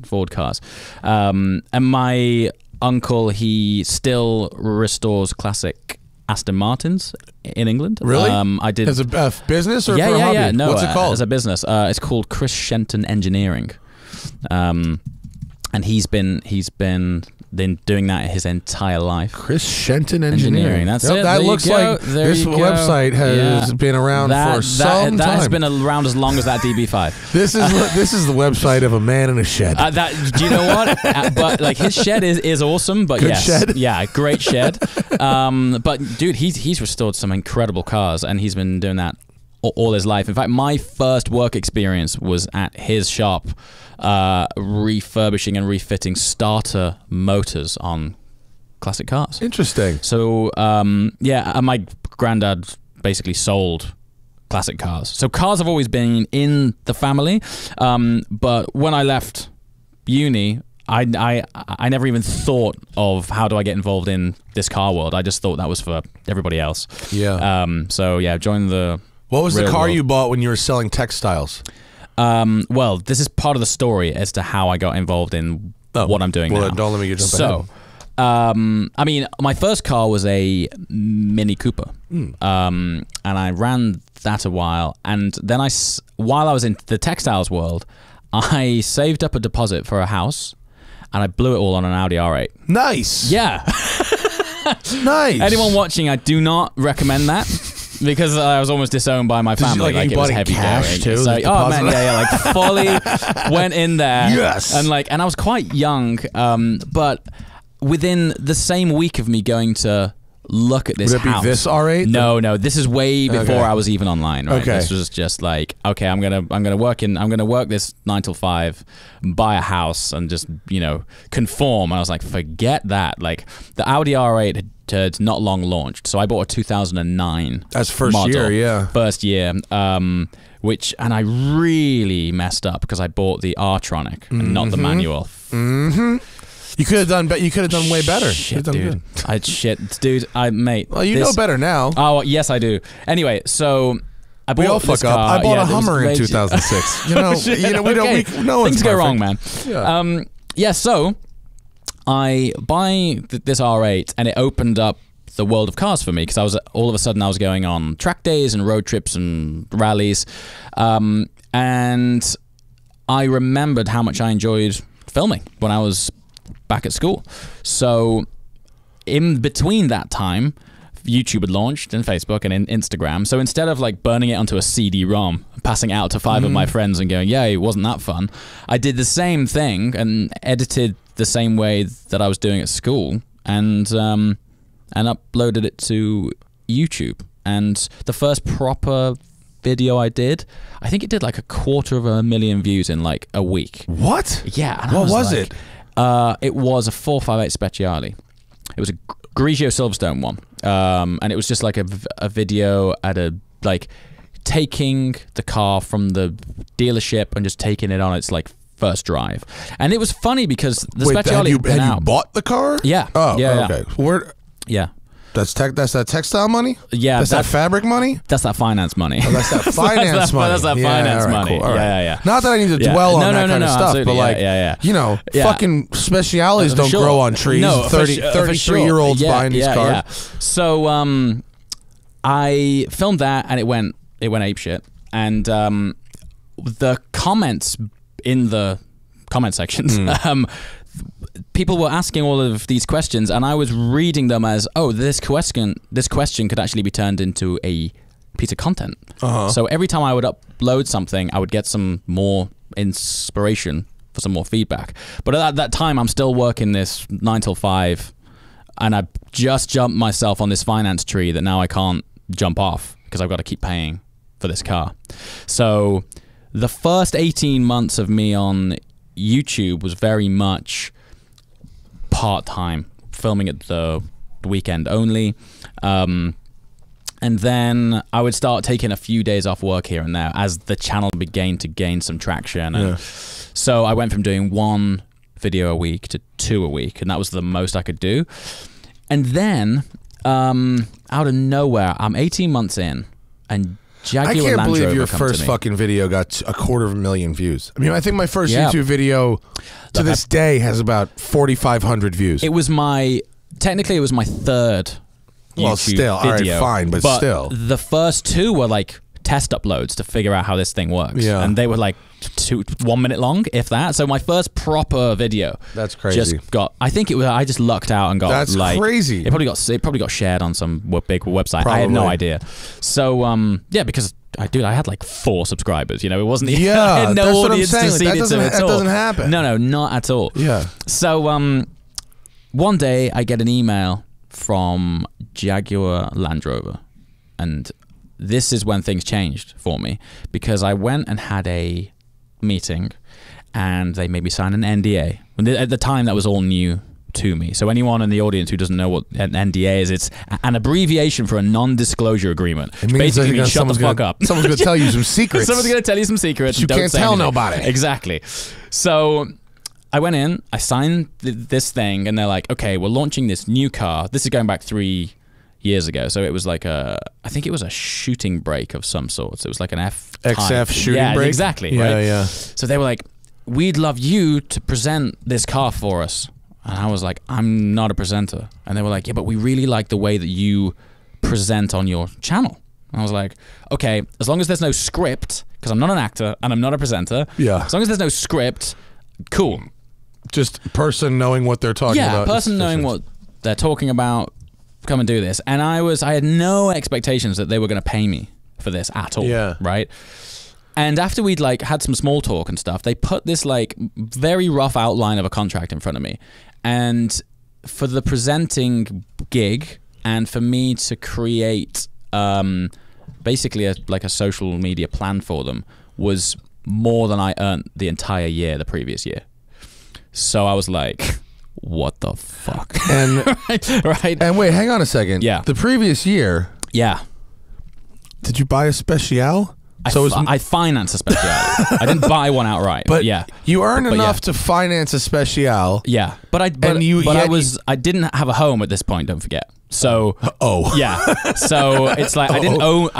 Ford cars. And my uncle, he still restores classic Aston Martins in England. Really? I did as a business, or for a hobby? Yeah. No, what's it called? As a business, it's called Chris Shenton Engineering, and he's been doing that his entire life. Chris Shenton Engineering. That's it. That looks like this website has been around for some time. That has been around as long as that DB5. This is the website of a man in a shed. Do you know what? But like, his shed is awesome. But good shed. Yeah, great shed. But dude, he's restored some incredible cars, and he's been doing that all his life. In fact, my first work experience was at his shop, refurbishing and refitting starter motors on classic cars. Interesting. So, yeah, my granddad basically sold classic cars. So cars have always been in the family. But when I left uni, I never even thought of how do I get involved in this car world. I just thought that was for everybody else. Yeah. So yeah, joined the... What was the car you bought when you were selling textiles? Well, this is part of the story as to how I got involved in what I'm doing now. Don't let me get jumped ahead. So, I mean, my first car was a Mini Cooper, and I ran that a while. And then while I was in the textiles world, I saved up a deposit for a house, and I blew it all on an Audi R8. Nice. Yeah. Nice. Anyone watching, I do not recommend that. Because I was almost disowned by my family. Like, it was heavy cash too. So, oh man, yeah, like fully went in there. Yes. And like, and I was quite young, but within the same week of me going to look at this house. Would it be this R8? No, this is way before I was even online. Right? Okay. This was just like, okay, I'm gonna work this 9 till 5, buy a house, and just, you know, conform. And I was like, forget that. Like, the Audi R8 had not long launched, so I bought a 2009. That's first model, year, yeah. First year, which, and I really messed up because I bought the R-Tronic and not the manual. You could have done, but you could have done way better. Shit, dude. Mate. Well, you know better now. Oh, yes, I do. Anyway, so I bought I bought a Hummer in 2006. You know, no things go wrong, man. Yeah. So I buy this R8, and it opened up the world of cars for me, because all of a sudden I was going on track days and road trips and rallies, and I remembered how much I enjoyed filming when I was back at school. So in between that time, YouTube had launched, and Facebook, and Instagram. So instead of like burning it onto a CD-ROM, passing out to 5 of my friends and going, yay, wasn't that fun, I did the same thing and edited the same way that I was doing at school, and uploaded it to YouTube. And the first proper video I did, I think it did like 250,000 views in like a week. What? Yeah. And what was it? It was a 458 Speciale. It was a Grigio Silverstone one, and it was just like a video at a, like, taking the car from the dealership and just taking it on its like first drive. And it was funny because the Speciale had you bought the car? Yeah. Oh, yeah, okay. Yeah. Where? Yeah. That's that textile money? Yeah. That's that fabric money? That's that finance money. Oh, that's that finance money. That's that finance money. Cool. Right. Yeah. Not that I need to dwell on that kind of stuff, absolutely. But like, you know, fucking specialities don't grow on trees. No, 33-year-olds buying these cars. Yeah. So I filmed that, and it went apeshit. And the comments in the comment sections, people were asking all of these questions, and I was reading them as, oh, this question could actually be turned into a piece of content. So every time I would upload something, I would get some more inspiration for some more feedback. But at that time, I'm still working this 9 till 5, and I just jumped myself on this finance tree that now I can't jump off because I've got to keep paying for this car. So the first 18 months of me on YouTube was very much part-time, filming at the weekend only. And then I would start taking a few days off work here and there as the channel began to gain some traction. And yeah. So I went from doing one video a week to two a week, and that was the most I could do. And then out of nowhere, I'm 18 months in, and Jaguar Land Rover, I can't believe your first fucking video got 250,000 views. I mean, I think my first YouTube video to this day has about 4,500 views. It was my, technically it was my third YouTube video. All right, fine, but still. The first two were like test uploads to figure out how this thing works. Yeah. And they were like 1 minute long, if that. So my first proper video. That's crazy. Just got, I think it was, I just lucked out and got crazy. It probably got shared on some big website. Probably. I had no idea. So yeah, because I had like 4 subscribers, you know, it wasn't even, yeah, I had no audience to see it to at all. That doesn't happen. No, no, not at all. Yeah. So one day I get an email from Jaguar Land Rover, and this is when things changed for me, because I went and had a meeting and they made me sign an NDA. At the time that was all new to me, so anyone in the audience who doesn't know what an NDA is, it's an abbreviation for a non-disclosure agreement. It means basically means shut the fuck up. Someone's going to tell you some secrets. Someone's going to tell you some secrets. You can't tell nobody. Exactly. So I went in, I signed this thing, and they're like, okay, we're launching this new car. This is going back 3 years ago. So it was like a, I think it was a shooting brake of some sort. It was like an XF shooting brake? Yeah, exactly. Yeah, right? Yeah. So they were like, we'd love you to present this car for us. And I was like, I'm not a presenter. And they were like, yeah, but we really like the way that you present on your channel. And I was like, okay, as long as there's no script, because I'm not an actor and I'm not a presenter. Yeah. As long as there's no script, cool. Just person knowing what they're talking about. Yeah, person knowing what they're talking about. Come and do this. And I had no expectations that they were going to pay me for this at all. Yeah. Right. And after we'd like had some small talk and stuff, they put this like very rough outline of a contract in front of me. And for the presenting gig, and for me to create basically like a social media plan for them, was more than I earned the entire year the previous year. So I was like, what the fuck? And right. And wait, hang on a second. Yeah. The previous year. Yeah. Did you buy a Speciale? I financed a Speciale. I didn't buy one outright. But yeah, you earned enough to finance a Speciale. Yeah. But I didn't have a home at this point, don't forget. So yeah. So it's like I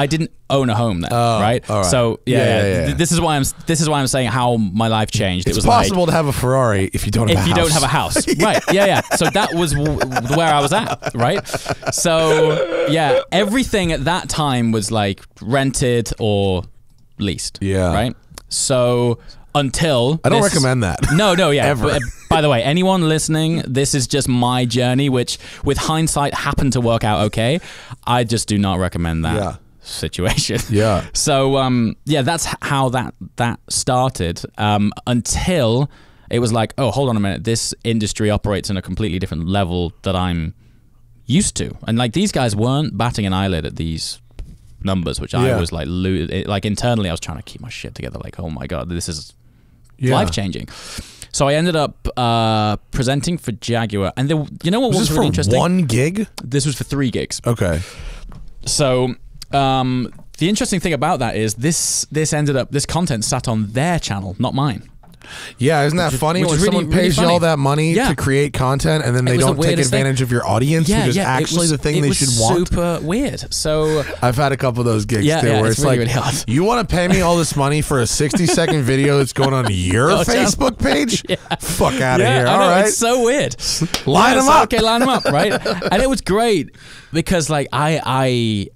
didn't own a home then, right? All right. So yeah. This is why I'm saying how my life changed. It's possible to have a Ferrari if you don't have a house. Right. Yeah. So that was where I was at, right? So yeah, everything at that time was like rented or leased. Yeah. Right? So until I don't recommend that. No, yeah. Ever. But, by the way, anyone listening, this is just my journey, which with hindsight happened to work out okay. I just do not recommend that situation. Yeah. So yeah, that's how that started, until it was like, oh, hold on a minute, this industry operates on a completely different level that I'm used to, and like these guys weren't batting an eyelid at these numbers, which I was like, internally, I was trying to keep my shit together. Like, oh my god, this is life changing. So I ended up presenting for Jaguar, and you know what was really interesting? Was this for one gig? This was for 3 gigs. Okay. So the interesting thing about that is this content sat on their channel, not mine. Yeah, isn't that funny when someone pays you all that money to create content, and then they don't take advantage of your audience, which is actually the thing they should want? Super weird. So I've had a couple of those gigs too, where it's like, you want to pay me all this money for a 60-second video that's going on your Facebook page? Fuck out of here! All right, it's so weird. Line them up. Okay, line them up. Right, and it was great because like you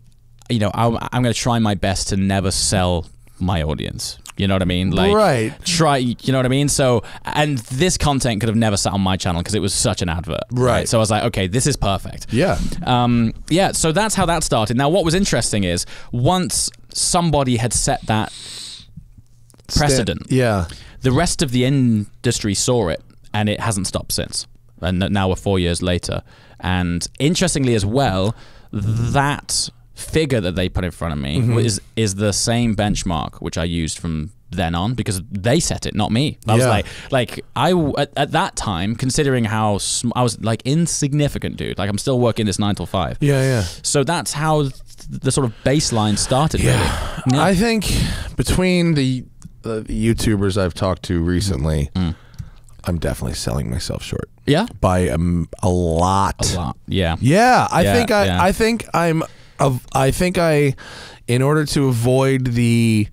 know, I'm going to try my best to never sell my audience. You know what I mean? Like, right. Try. You know what I mean? So, and this content could have never sat on my channel because it was such an advert. Right. So I was like, okay, this is perfect. Yeah. Yeah. So that's how that started. Now, what was interesting is once somebody had set that precedent, the rest of the industry saw it, and it hasn't stopped since. And now we're 4 years later. And interestingly, as well, that figure that they put in front of me is the same benchmark which I used from then on, because they set it, not me. I was like I at that time, considering how I was like insignificant, dude. Like I'm still working this 9 till 5. Yeah, yeah. So that's how the sort of baseline started. Yeah, really. Yeah. I think between the YouTubers I've talked to recently, I'm definitely selling myself short. Yeah, by a lot. A lot. Yeah. Yeah. I think in order to avoid the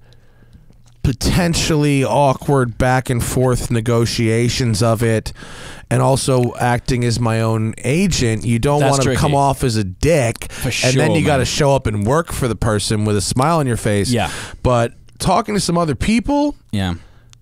potentially awkward back and forth negotiations of it, and also acting as my own agent, you don't want to come off as a dick, and then you got to show up and work for the person with a smile on your face. Yeah. But talking to some other people, yeah,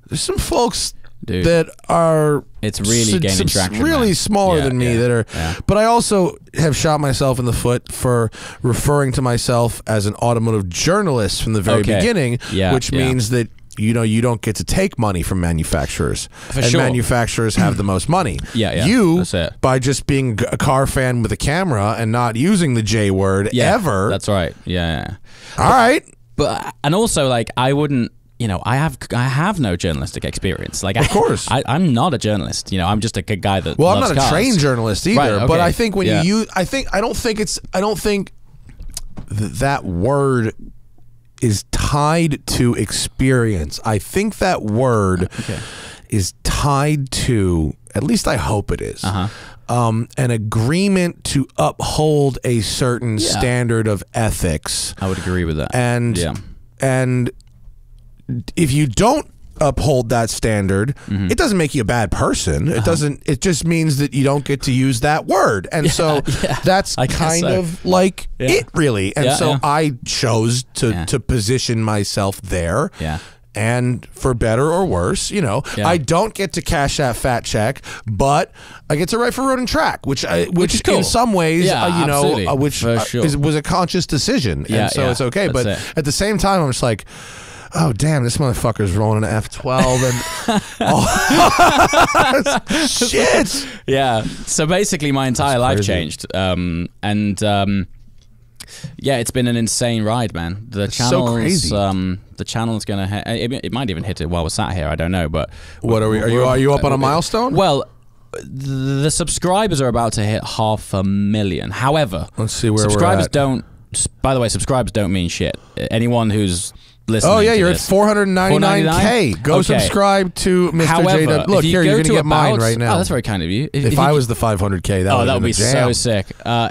there's some folks that are really smaller than me that are, but I also have shot myself in the foot for referring to myself as an automotive journalist from the very beginning, which means that, you know, you don't get to take money from manufacturers, and manufacturers have the most money. You, by just being a car fan with a camera and not using the J word ever. That's right. Yeah. And also, like, I wouldn't, you know, I have no journalistic experience. Like, of course, I'm not a journalist. You know, I'm just a guy that. Well, I'm not a trained journalist either. Right, okay. But I think when you use, I don't think that word is tied to experience. I think that word is tied to, at least I hope it is, an agreement to uphold a certain standard of ethics. I would agree with that. And if you don't uphold that standard, it doesn't make you a bad person. It doesn't. It just means that you don't get to use that word, and so that's kind of like it, really. And so I chose to position myself there. Yeah. And for better or worse, you know, I don't get to cash that fat check, but I get to write for Road and Track, which is cool. In some ways, you know, was a conscious decision, and so it's okay. But at the same time, I'm just like, oh damn! This motherfucker's rolling an F12 and shit. Yeah. So basically, my entire life changed, yeah, it's been an insane ride, man. The channel's gonna hit. It might even hit it while we're sat here. I don't know, but what are we? Are you up on a milestone? Well, the subscribers are about to hit 500,000. However, let's see where subscribers don't. By the way, subscribers don't mean shit. Anyone who's oh yeah, you're at 499K. Go subscribe to Mr. JWW. Look, here, you're going to get mine right now. Oh, that's very kind of you. If I was the 500K, that would be so sick.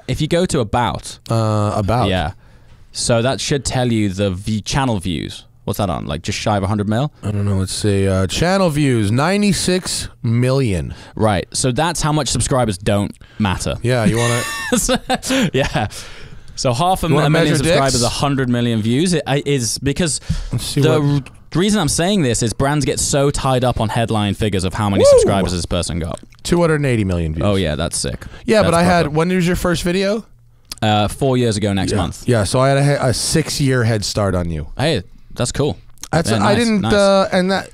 If you go to about, yeah, so that should tell you the channel views. What's that on? Like just shy of 100 mil? I don't know. Let's see. Channel views, 96 million. Right. So that's how much subscribers don't matter. Yeah, you want to... Yeah. So 500,000 subscribers, 100 million views. It is because the reason I'm saying this is brands get so tied up on headline figures of how many subscribers this person got. 280 million views. Oh yeah, that's sick. Yeah, that's but I had, when was your first video? 4 years ago next month. Yeah, so I had a 6-year head start on you. Hey, that's cool. That's yeah, nice, I didn't, nice. And that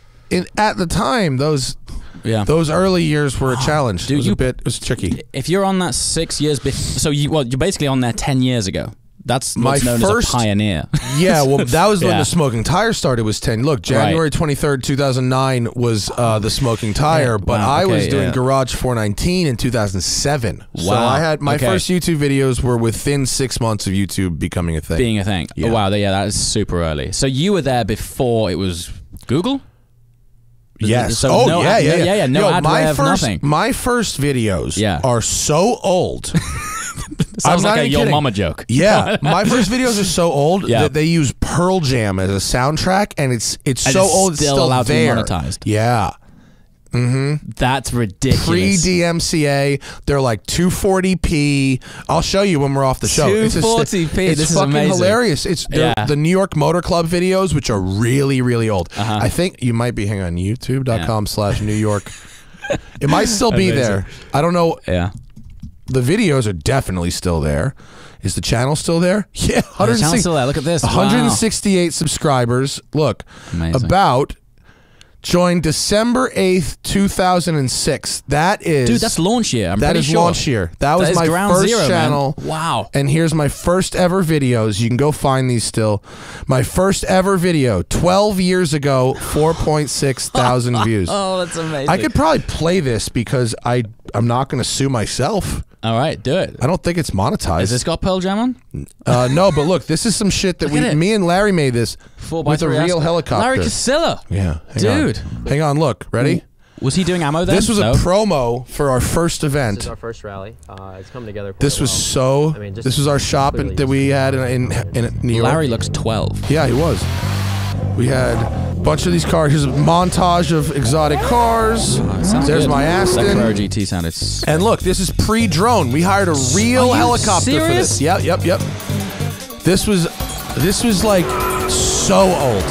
at the time, those... Yeah, those early years were a challenge. Dude, it was tricky. If you're on that 6 years, so you're basically on there 10 years ago. That's what's known as a pioneer. Yeah, well, that was when the Smoking Tire started. Was 10. Look, January 23rd, 2009 was the Smoking Tire, but I was doing Garage 419 in 2007. Wow, so I had my first YouTube videos were within 6 months of YouTube becoming a thing. Being a thing. Yeah. Oh, wow, yeah, that is super early. So you were there before it was Google? Yes. So oh, no yeah, ad, yeah, yeah, yeah, yeah. No, yo, my first videos are so old. Sounds like a your mama joke. Yeah, my first videos are so old that they use Pearl Jam as a soundtrack, and it's still allowed to be monetized. Yeah. Mm-hmm. That's ridiculous. Pre-DMCA, they're like 240p. I'll show you when we're off the show. 240p. It's this fucking is amazing. Hilarious. It's the New York Motor Club videos, which are really, really old. I think you might be hanging on YouTube.com/New York. It might still be there. I don't know. Yeah. The videos are definitely still there. Is the channel still there? Yeah. The channel's still there. Look at this. 168 subscribers. Look, amazing. About Joined December 8th, 2006. That is... Dude, that's launch year. I'm pretty sure. That is launch year. That was my first channel. Man. Wow. And here's my first ever videos. You can go find these still. My first ever video, 12 years ago, 4.6 thousand views. Oh, that's amazing. I could probably play this because I'm not going to sue myself. All right, do it. I don't think it's monetized. Has this got Pearl Jam on? No, but look, this is some shit that me and Larry made this with a real helicopter. Larry Casilla. Yeah. Dude. Hang on, look. Ready? Was he doing ammo then? This was a promo for our first event. This is our first rally. It's coming together. This was so... I mean, this was our shop that we had in New York. Larry looks 12. Yeah, he was. We had a bunch of these cars. Here's a montage of exotic cars. Oh, there's my Aston. That GT sounded. And look, this is pre-drone. We hired a real helicopter for this. Yep, yep, yep. This was like so old.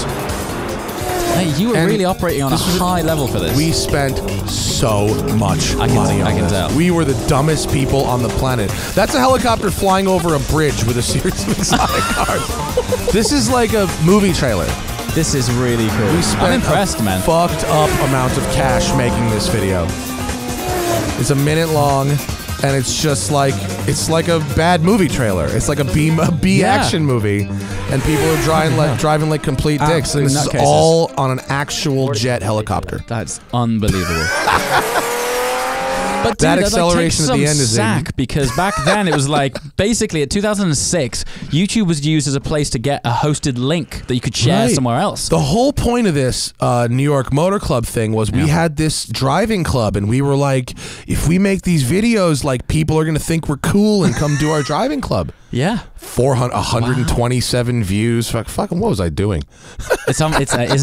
Hey, you were really operating on a high level for this. We spent so much money on this. We were the dumbest people on the planet. That's a helicopter flying over a bridge with a series of exotic cars. This is like a movie trailer. This is really cool. We spent a fucked up amount of cash making this video. It's a minute long, and it's just like a bad movie trailer. It's like a B action movie, and people are driving like complete dicks. And this is all on an actual jet helicopter. That's unbelievable. But dude, that acceleration at the end is sack because back then it was like basically at 2006, YouTube was used as a place to get a hosted link that you could share somewhere else. The whole point of this New York Motor Club thing was we had this driving club and we were like, if we make these videos, like people are gonna think we're cool and come do our driving club. Yeah, 127 views. Fucking, what was I doing? Isn't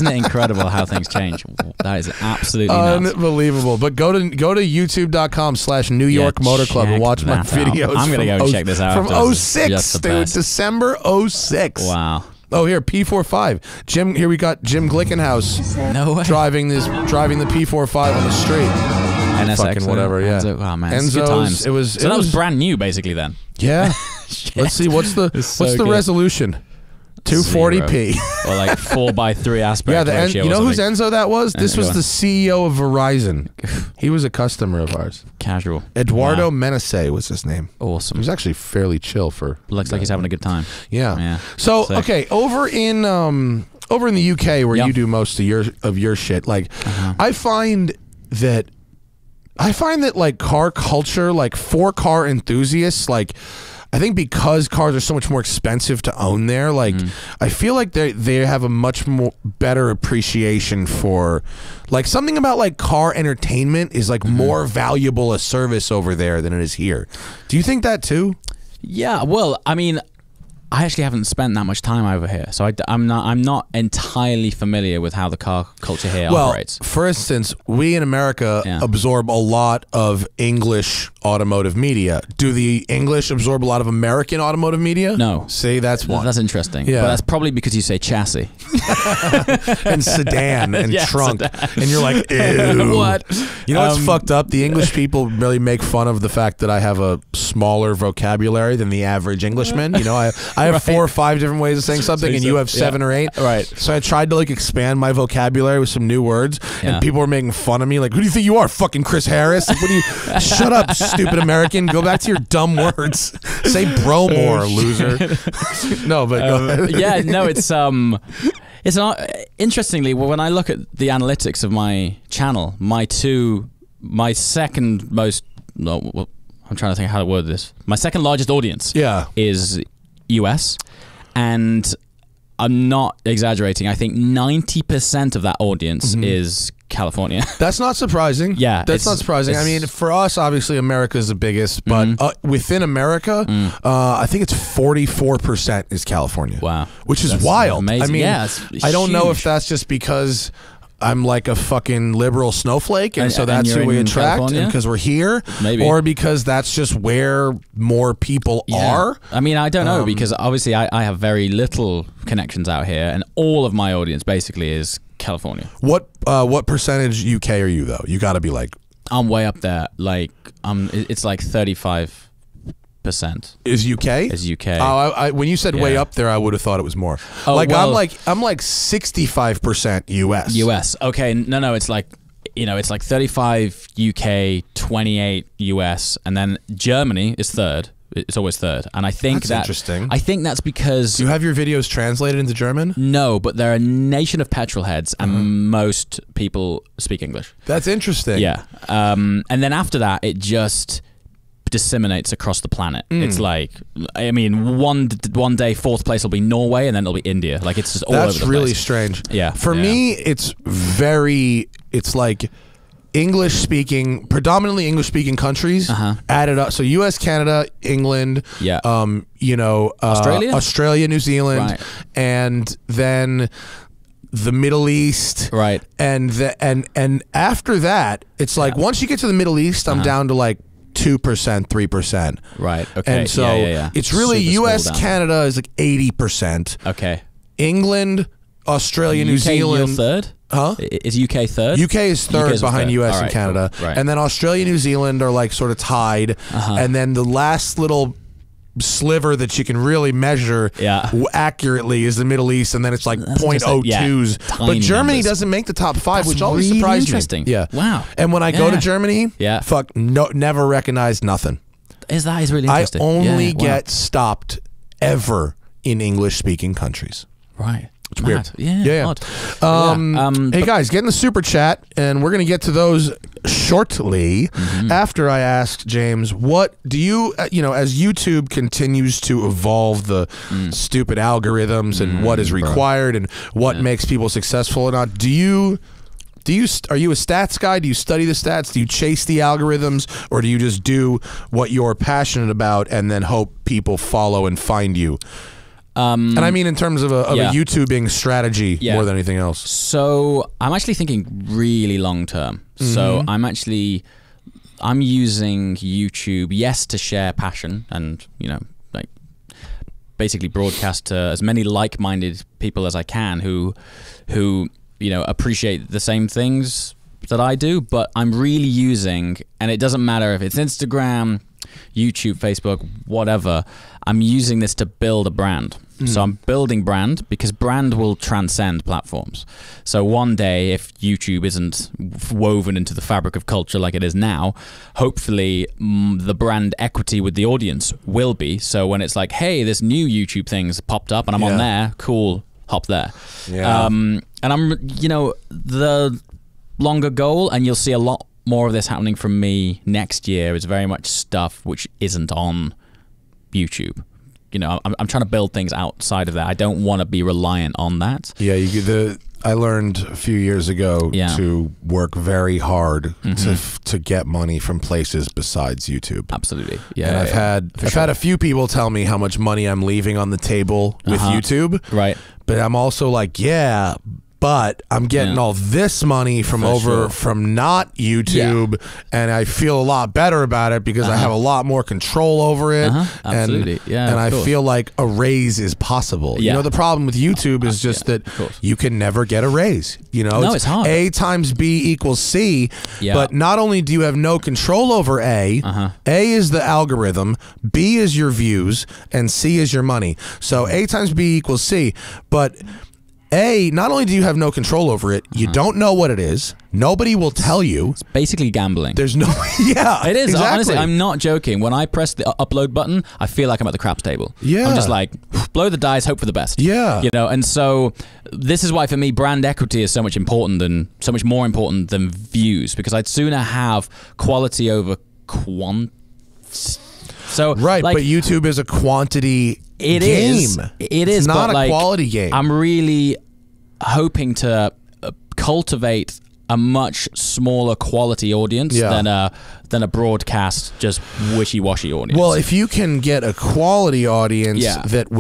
it incredible how things change? That is absolutely unbelievable. Nuts. But go to YouTube.com/New York Motor Club and watch my videos. I'm gonna go check this out from 06, dude. December 06. Wow. Oh, here P45. Jim, here we got Jim Glickenhaus. No way. Driving the P45 on the street. NSX fucking whatever, yeah. Enzo, oh man, Enzo's, good times. It was, so that was brand new, basically. Then, yeah. Let's see what's the resolution? 240p or like 4:3 aspect ratio. You know whose Enzo that was? This was the CEO of Verizon. He was a customer of ours. Casual. Eduardo Menace was his name. Awesome. He was actually fairly chill for. Looks like he's having a good time. Yeah. Yeah. So okay, over in the UK where you do most of your shit, like I find that like car culture, like for car enthusiasts, like I think because cars are so much more expensive to own there, like I feel like they have a much more better appreciation for like something about like car entertainment is like more valuable a service over there than it is here. Do you think that too? Yeah, well, I mean, I actually haven't spent that much time over here, so I'm not entirely familiar with how the car culture here operates. Well, for instance, we in America absorb a lot of English automotive media. Do the English absorb a lot of American automotive media? No. See, that's one. That's interesting. Yeah. But that's probably because you say chassis. And sedan and trunk. Sedan. And you're like, ew. What? You know what's fucked up? The English people really make fun of the fact that I have a smaller vocabulary than the average Englishman. You know, I have 4 or 5 different ways of saying something, and you have 7 or 8. Right. So I tried to like expand my vocabulary with some new words, and people were making fun of me. Like, who do you think you are, fucking Chris Harris? Like, what do you? Shut up, stupid American. Go back to your dumb words. Say bro more, loser. No, but go ahead. Yeah, no, it's not. Interestingly, when I look at the analytics of my channel, my second most. No, I'm trying to think how to word this. My second largest audience. Yeah. Is US, and I'm not exaggerating. I think 90% of that audience is California. That's not surprising. Yeah, that's not surprising. I mean, for us, obviously, America is the biggest, but within America, I think it's 44% is California. Wow, which is wild. Amazing. I mean, I don't know if that's just because I'm like a fucking liberal snowflake, and so that's who we attract because we're here, maybe, or because that's just where more people are. I mean, I don't know, because obviously I have very little connections out here, and all of my audience basically is California. What percentage UK are you though? You got to be like, I'm way up there. Like it's like 35. percent is UK. Is UK. Oh, I, when you said way up there, I would have thought it was more. Oh, like well, I'm like 65% US. US. Okay, no, it's like, you know, it's like 35 UK, 28 US, and then Germany is third. It's always third, and I think that's interesting. I think that's because do you have your videos translated into German? No, but they're a nation of petrol heads, and most people speak English. That's interesting. Yeah, and then after that, it just disseminates across the planet. It's like, I mean, one day fourth place will be Norway, and then it'll be India. Like it's just all over the place. That's really strange. Yeah, for me, it's very. It's like. Predominantly English-speaking countries added up. So U.S., Canada, England, you know, Australia, New Zealand, and then the Middle East, and after that, it's like once you get to the Middle East, I'm down to like 2%, 3%, Okay, and so it's really U.S., Canada is like 80%. Okay, England, Australia, New Zealand, third. Huh? Is UK third? UK is third behind US and Canada. Right. And then Australia, New Zealand are like sort of tied. And then the last little sliver that you can really measure accurately is the Middle East, and then it's like 0.02s. But Germany doesn't make the top five, which always really surprised me. Yeah. Wow. And when I go to Germany, fuck, never recognize nothing. That is really interesting. I only get stopped ever in English-speaking countries. Right. It's mad. Weird. Hey guys, get in the super chat, and we're gonna get to those shortly after I asked James, what do you, you know, as YouTube continues to evolve the stupid algorithms and what is required and what makes people successful or not, are you a stats guy? Do you study the stats? Do you chase the algorithms, or do you just do what you're passionate about and then hope people follow and find you? And I mean in terms of a YouTubing strategy more than anything else. So I'm actually thinking really long term. So I'm using YouTube, yes, to share passion and, you know, like basically broadcast to as many like-minded people as I can who, you know, appreciate the same things that I do, but I'm really using, and it doesn't matter if it's Instagram, YouTube, Facebook, whatever, I'm using this to build a brand. So I'm building brand, because brand will transcend platforms. So one day, if YouTube isn't woven into the fabric of culture like it is now, hopefully the brand equity with the audience will be. So when it's like, hey, this new YouTube thing's popped up and I'm on there, cool, hop there. And I'm, you know, the longer goal, and you'll see a lot more of this happening from me next year, is very much stuff which isn't on YouTube. You know, I'm trying to build things outside of that. I don't want to be reliant on that. Yeah, I learned a few years ago to work very hard to get money from places besides YouTube. Absolutely. Yeah. And I've had a few people tell me how much money I'm leaving on the table with YouTube. Right. But I'm also like, yeah, but I'm getting all this money from from not YouTube, and I feel a lot better about it because I have a lot more control over it. Absolutely. And I feel like a raise is possible. You know, the problem with YouTube is just that you can never get a raise. You know, it's hard. A times B equals C, but not only do you have no control over A, A is the algorithm, B is your views, and C is your money. So A times B equals C, but A, not only do you have no control over it, you don't know what it is. Nobody will tell you. It's basically gambling. There's no... Yeah, it is. Exactly. Honestly, I'm not joking. When I press the upload button, I feel like I'm at the craps table. Yeah. I'm just like, blow the dice, hope for the best. Yeah. You know, and so this is why for me, brand equity is so much so much more important than views, because I'd sooner have quality over quant... So, right, like, but YouTube is a quantity game. It's not a quality game. I'm really hoping to cultivate a much smaller quality audience than a broadcast, just wishy-washy audience. Well, if you can get a quality audience that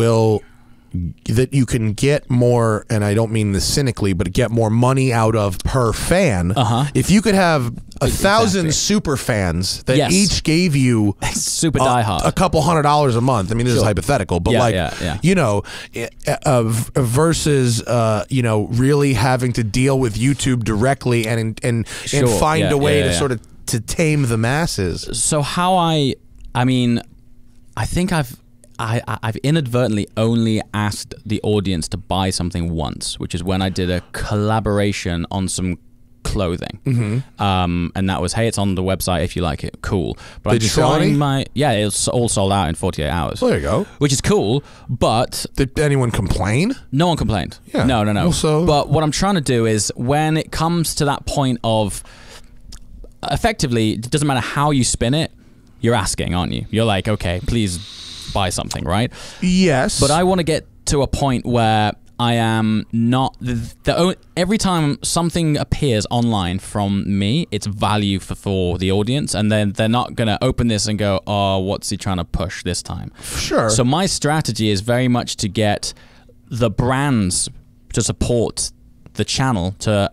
you can get more, and I don't mean this cynically, but get more money out of per fan. If you could have 1,000 super fans that each gave you super diehard a couple $100 a month. I mean, this is hypothetical, but like you know, versus you know, really having to deal with YouTube directly and find a way to sort of to tame the masses. So how I mean, I think I've inadvertently only asked the audience to buy something once, which is when I did a collaboration on some clothing. Mm-hmm. And that was, hey, it's on the website if you like it. Cool. But did you sell any? Yeah, it's all sold out in 48 hours. Well, there you go. Which is cool, but... Did anyone complain? No one complained. Yeah. No, no, no. Also, but what I'm trying to do is when it comes to that point of... Effectively, it doesn't matter how you spin it, you're asking, aren't you? You're like, okay, please buy something, right? Yes. But I want to get to a point where... I am not, every time something appears online from me, it's value for the audience, and then they're not going to open this and go, oh, what's he trying to push this time? Sure. So my strategy is very much to get the brands to support the channel, to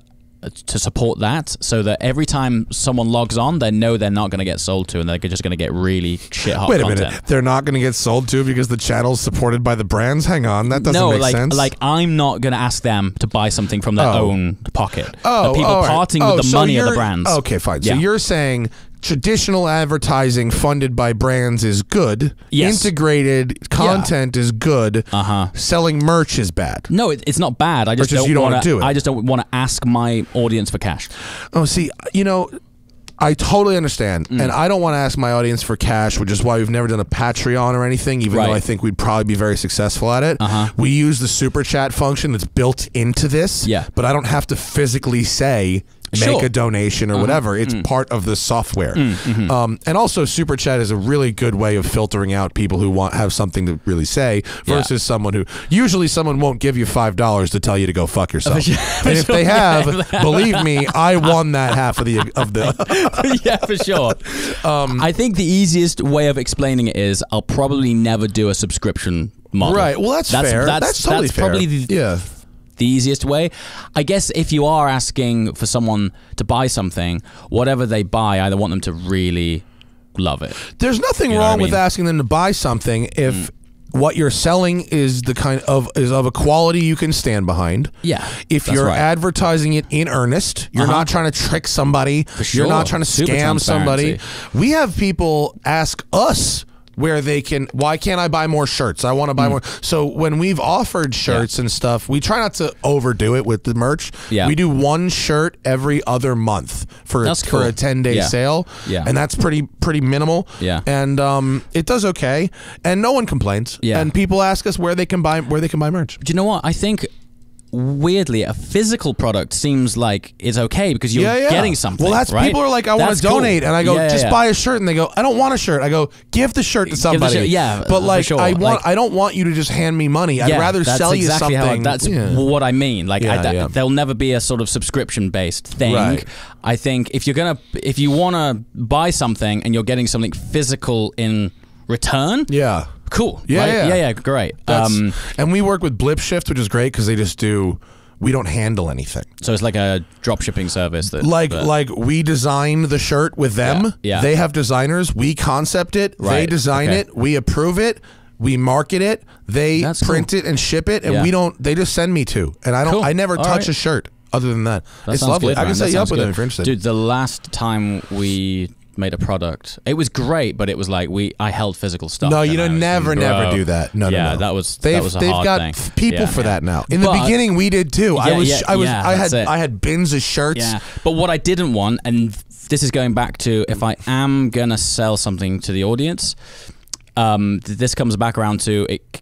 support that, so that every time someone logs on, they know they're not going to get sold to, and they're just going to get really shit hot content. Wait a minute, they're not going to get sold to because the channel's supported by the brands? Hang on, that doesn't make sense. No, like I'm not going to ask them to buy something from their own pocket. Oh, the people parting with the money of the brands. Okay, fine. Yeah. So you're saying traditional advertising funded by brands is good. Yes. Integrated content is good. Selling merch is bad. No, it's not bad. I just don't want to ask my audience for cash. Oh, see, you know, I totally understand. And I don't want to ask my audience for cash, which is why we've never done a Patreon or anything, even though I think we'd probably be very successful at it. We use the super chat function that's built into this. Yeah. But I don't have to physically say... Make a donation or whatever. It's part of the software. And also, Super Chat is a really good way of filtering out people who have something to really say versus someone who... Usually someone won't give you $5 to tell you to go fuck yourself. And if they have, believe me, I won that half of the... yeah, for sure. I think the easiest way of explaining it is I'll probably never do a subscription model. Right, well, that's fair. That's totally fair. Probably the, the easiest way. I guess if you are asking for someone to buy something, whatever they buy, I want them to really love it. There's nothing wrong with asking them to buy something if what you're selling is the kind of a quality you can stand behind. Yeah. If you're advertising it in earnest, you're not trying to trick somebody, you're not trying to scam somebody. We have people ask us where they can, why can't I buy more shirts? I want to buy more. So when we've offered shirts and stuff, we try not to overdo it with the merch. Yeah. We do one shirt every other month for a 10-day sale. Yeah. And that's pretty minimal. Yeah. And it does okay. And no one complains. Yeah. And people ask us where they can buy merch. Do you know what? I think weirdly, a physical product seems like it's okay because you're getting something. Well, that's people are like, I want to donate, and I go just buy a shirt, and they go, I don't want a shirt. I go, give the shirt to somebody. Yeah, but like, I don't want you to just hand me money. I'd rather sell you something. That's what I mean. Like, there'll never be a sort of subscription based thing. Right. I think if you're gonna, if you want to buy something and you're getting something physical in return, cool. Yeah, great. And we work with BlipShift, which is great because they just do. We don't handle anything. So it's like a drop shipping service. That like we design the shirt with them. They have designers. We concept it. They design it. We approve it. We market it. They print it and ship it. And we don't. They just send me to. And I don't. I never touch a shirt other than that. It's lovely. I can set you up with them if you're interested. Dude, the last time we made a product, it was great, but it was like I held physical stuff. No, you don't never do that. No, no, no. That was they've hard got thing. People for that now. In the beginning, we did too. I had bins of shirts. Yeah. But what I didn't want, and this is going back to if I am gonna sell something to the audience, this comes back around to it.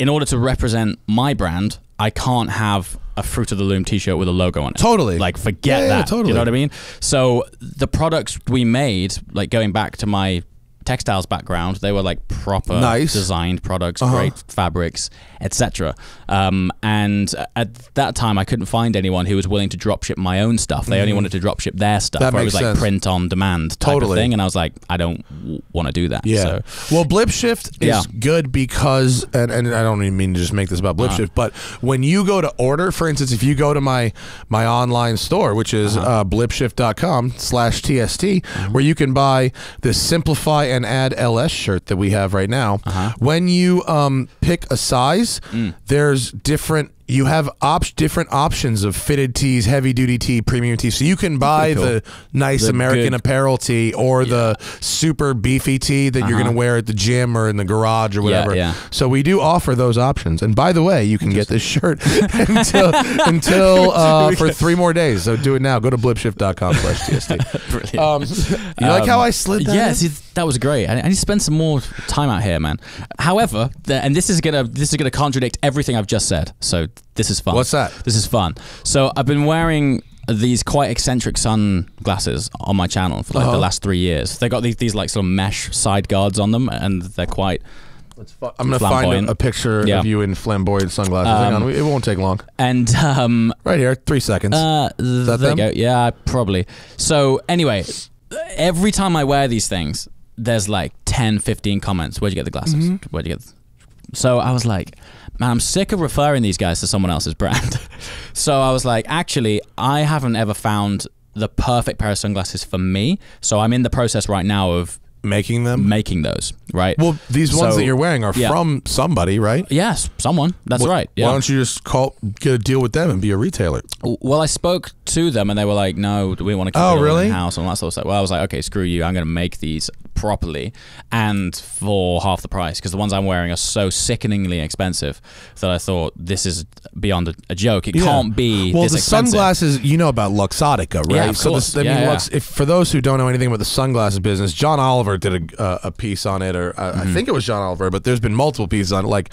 In order to represent my brand, I can't have a Fruit of the Loom t-shirt with a logo on it. Totally. Like, forget that. Yeah, totally. You know what I mean? So the products we made, like going back to my textiles background, they were like proper designed products, great fabrics, etc. And at that time, I couldn't find anyone who was willing to drop ship my own stuff. They only wanted to drop ship their stuff. That makes sense. It was like print on demand type of thing. And I was like, I don't want to do that. Yeah. So, well, BlipShift is good because, and I don't even mean to just make this about BlipShift, but when you go to order, for instance, if you go to my online store, which is blipshift.com/TST, where you can buy this Simplify and Add LS shirt that we have right now. When you pick a size, there's different You have different options of fitted tees, heavy duty tee, premium tee. So you can buy the nice American apparel tee or the super beefy tee that you're going to wear at the gym or in the garage or whatever. Yeah, yeah. So we do offer those options. And by the way, you can get this shirt until for 3 more days. So do it now. Go to blipshift.com/TST. Brilliant. You like how I slid that in? Yes, that was great. I need to spend some more time out here, man. However, and this is gonna contradict everything I've just said. So this is fun. What's that? This is fun. So I've been wearing these quite eccentric sunglasses on my channel for like the last 3 years. They got these like sort of mesh side guards on them, and they're quite. I'm gonna find a picture of you in flamboyant sunglasses. Hang on, it won't take long. And right here, 3 seconds. There you go. Yeah, probably. So anyway, every time I wear these things, there's like 10, 15 comments. Where'd you get the glasses? Where'd you get? So I was like, man, I'm sick of referring these guys to someone else's brand. So I was like, actually, I haven't ever found the perfect pair of sunglasses for me. So I'm in the process right now of making them, right? Well, these ones that you're wearing are from somebody, right? Yes, someone. That's right. Yeah. Why don't you just get a deal with them and be a retailer? Well, I spoke to them and they were like, "No, we want to keep it in house and all that sort of stuff." Well, I was like, "Okay, screw you. I'm going to make these properly and for half the price because the ones I'm wearing are so sickeningly expensive that I thought this is beyond a joke. It can't be." Well, the sunglasses, you know about Luxottica, right? Yeah, of course. So I mean, for those who don't know anything about the sunglasses business, John Oliver did a piece on it, or I think it was John Oliver, but there's been multiple pieces on it. Like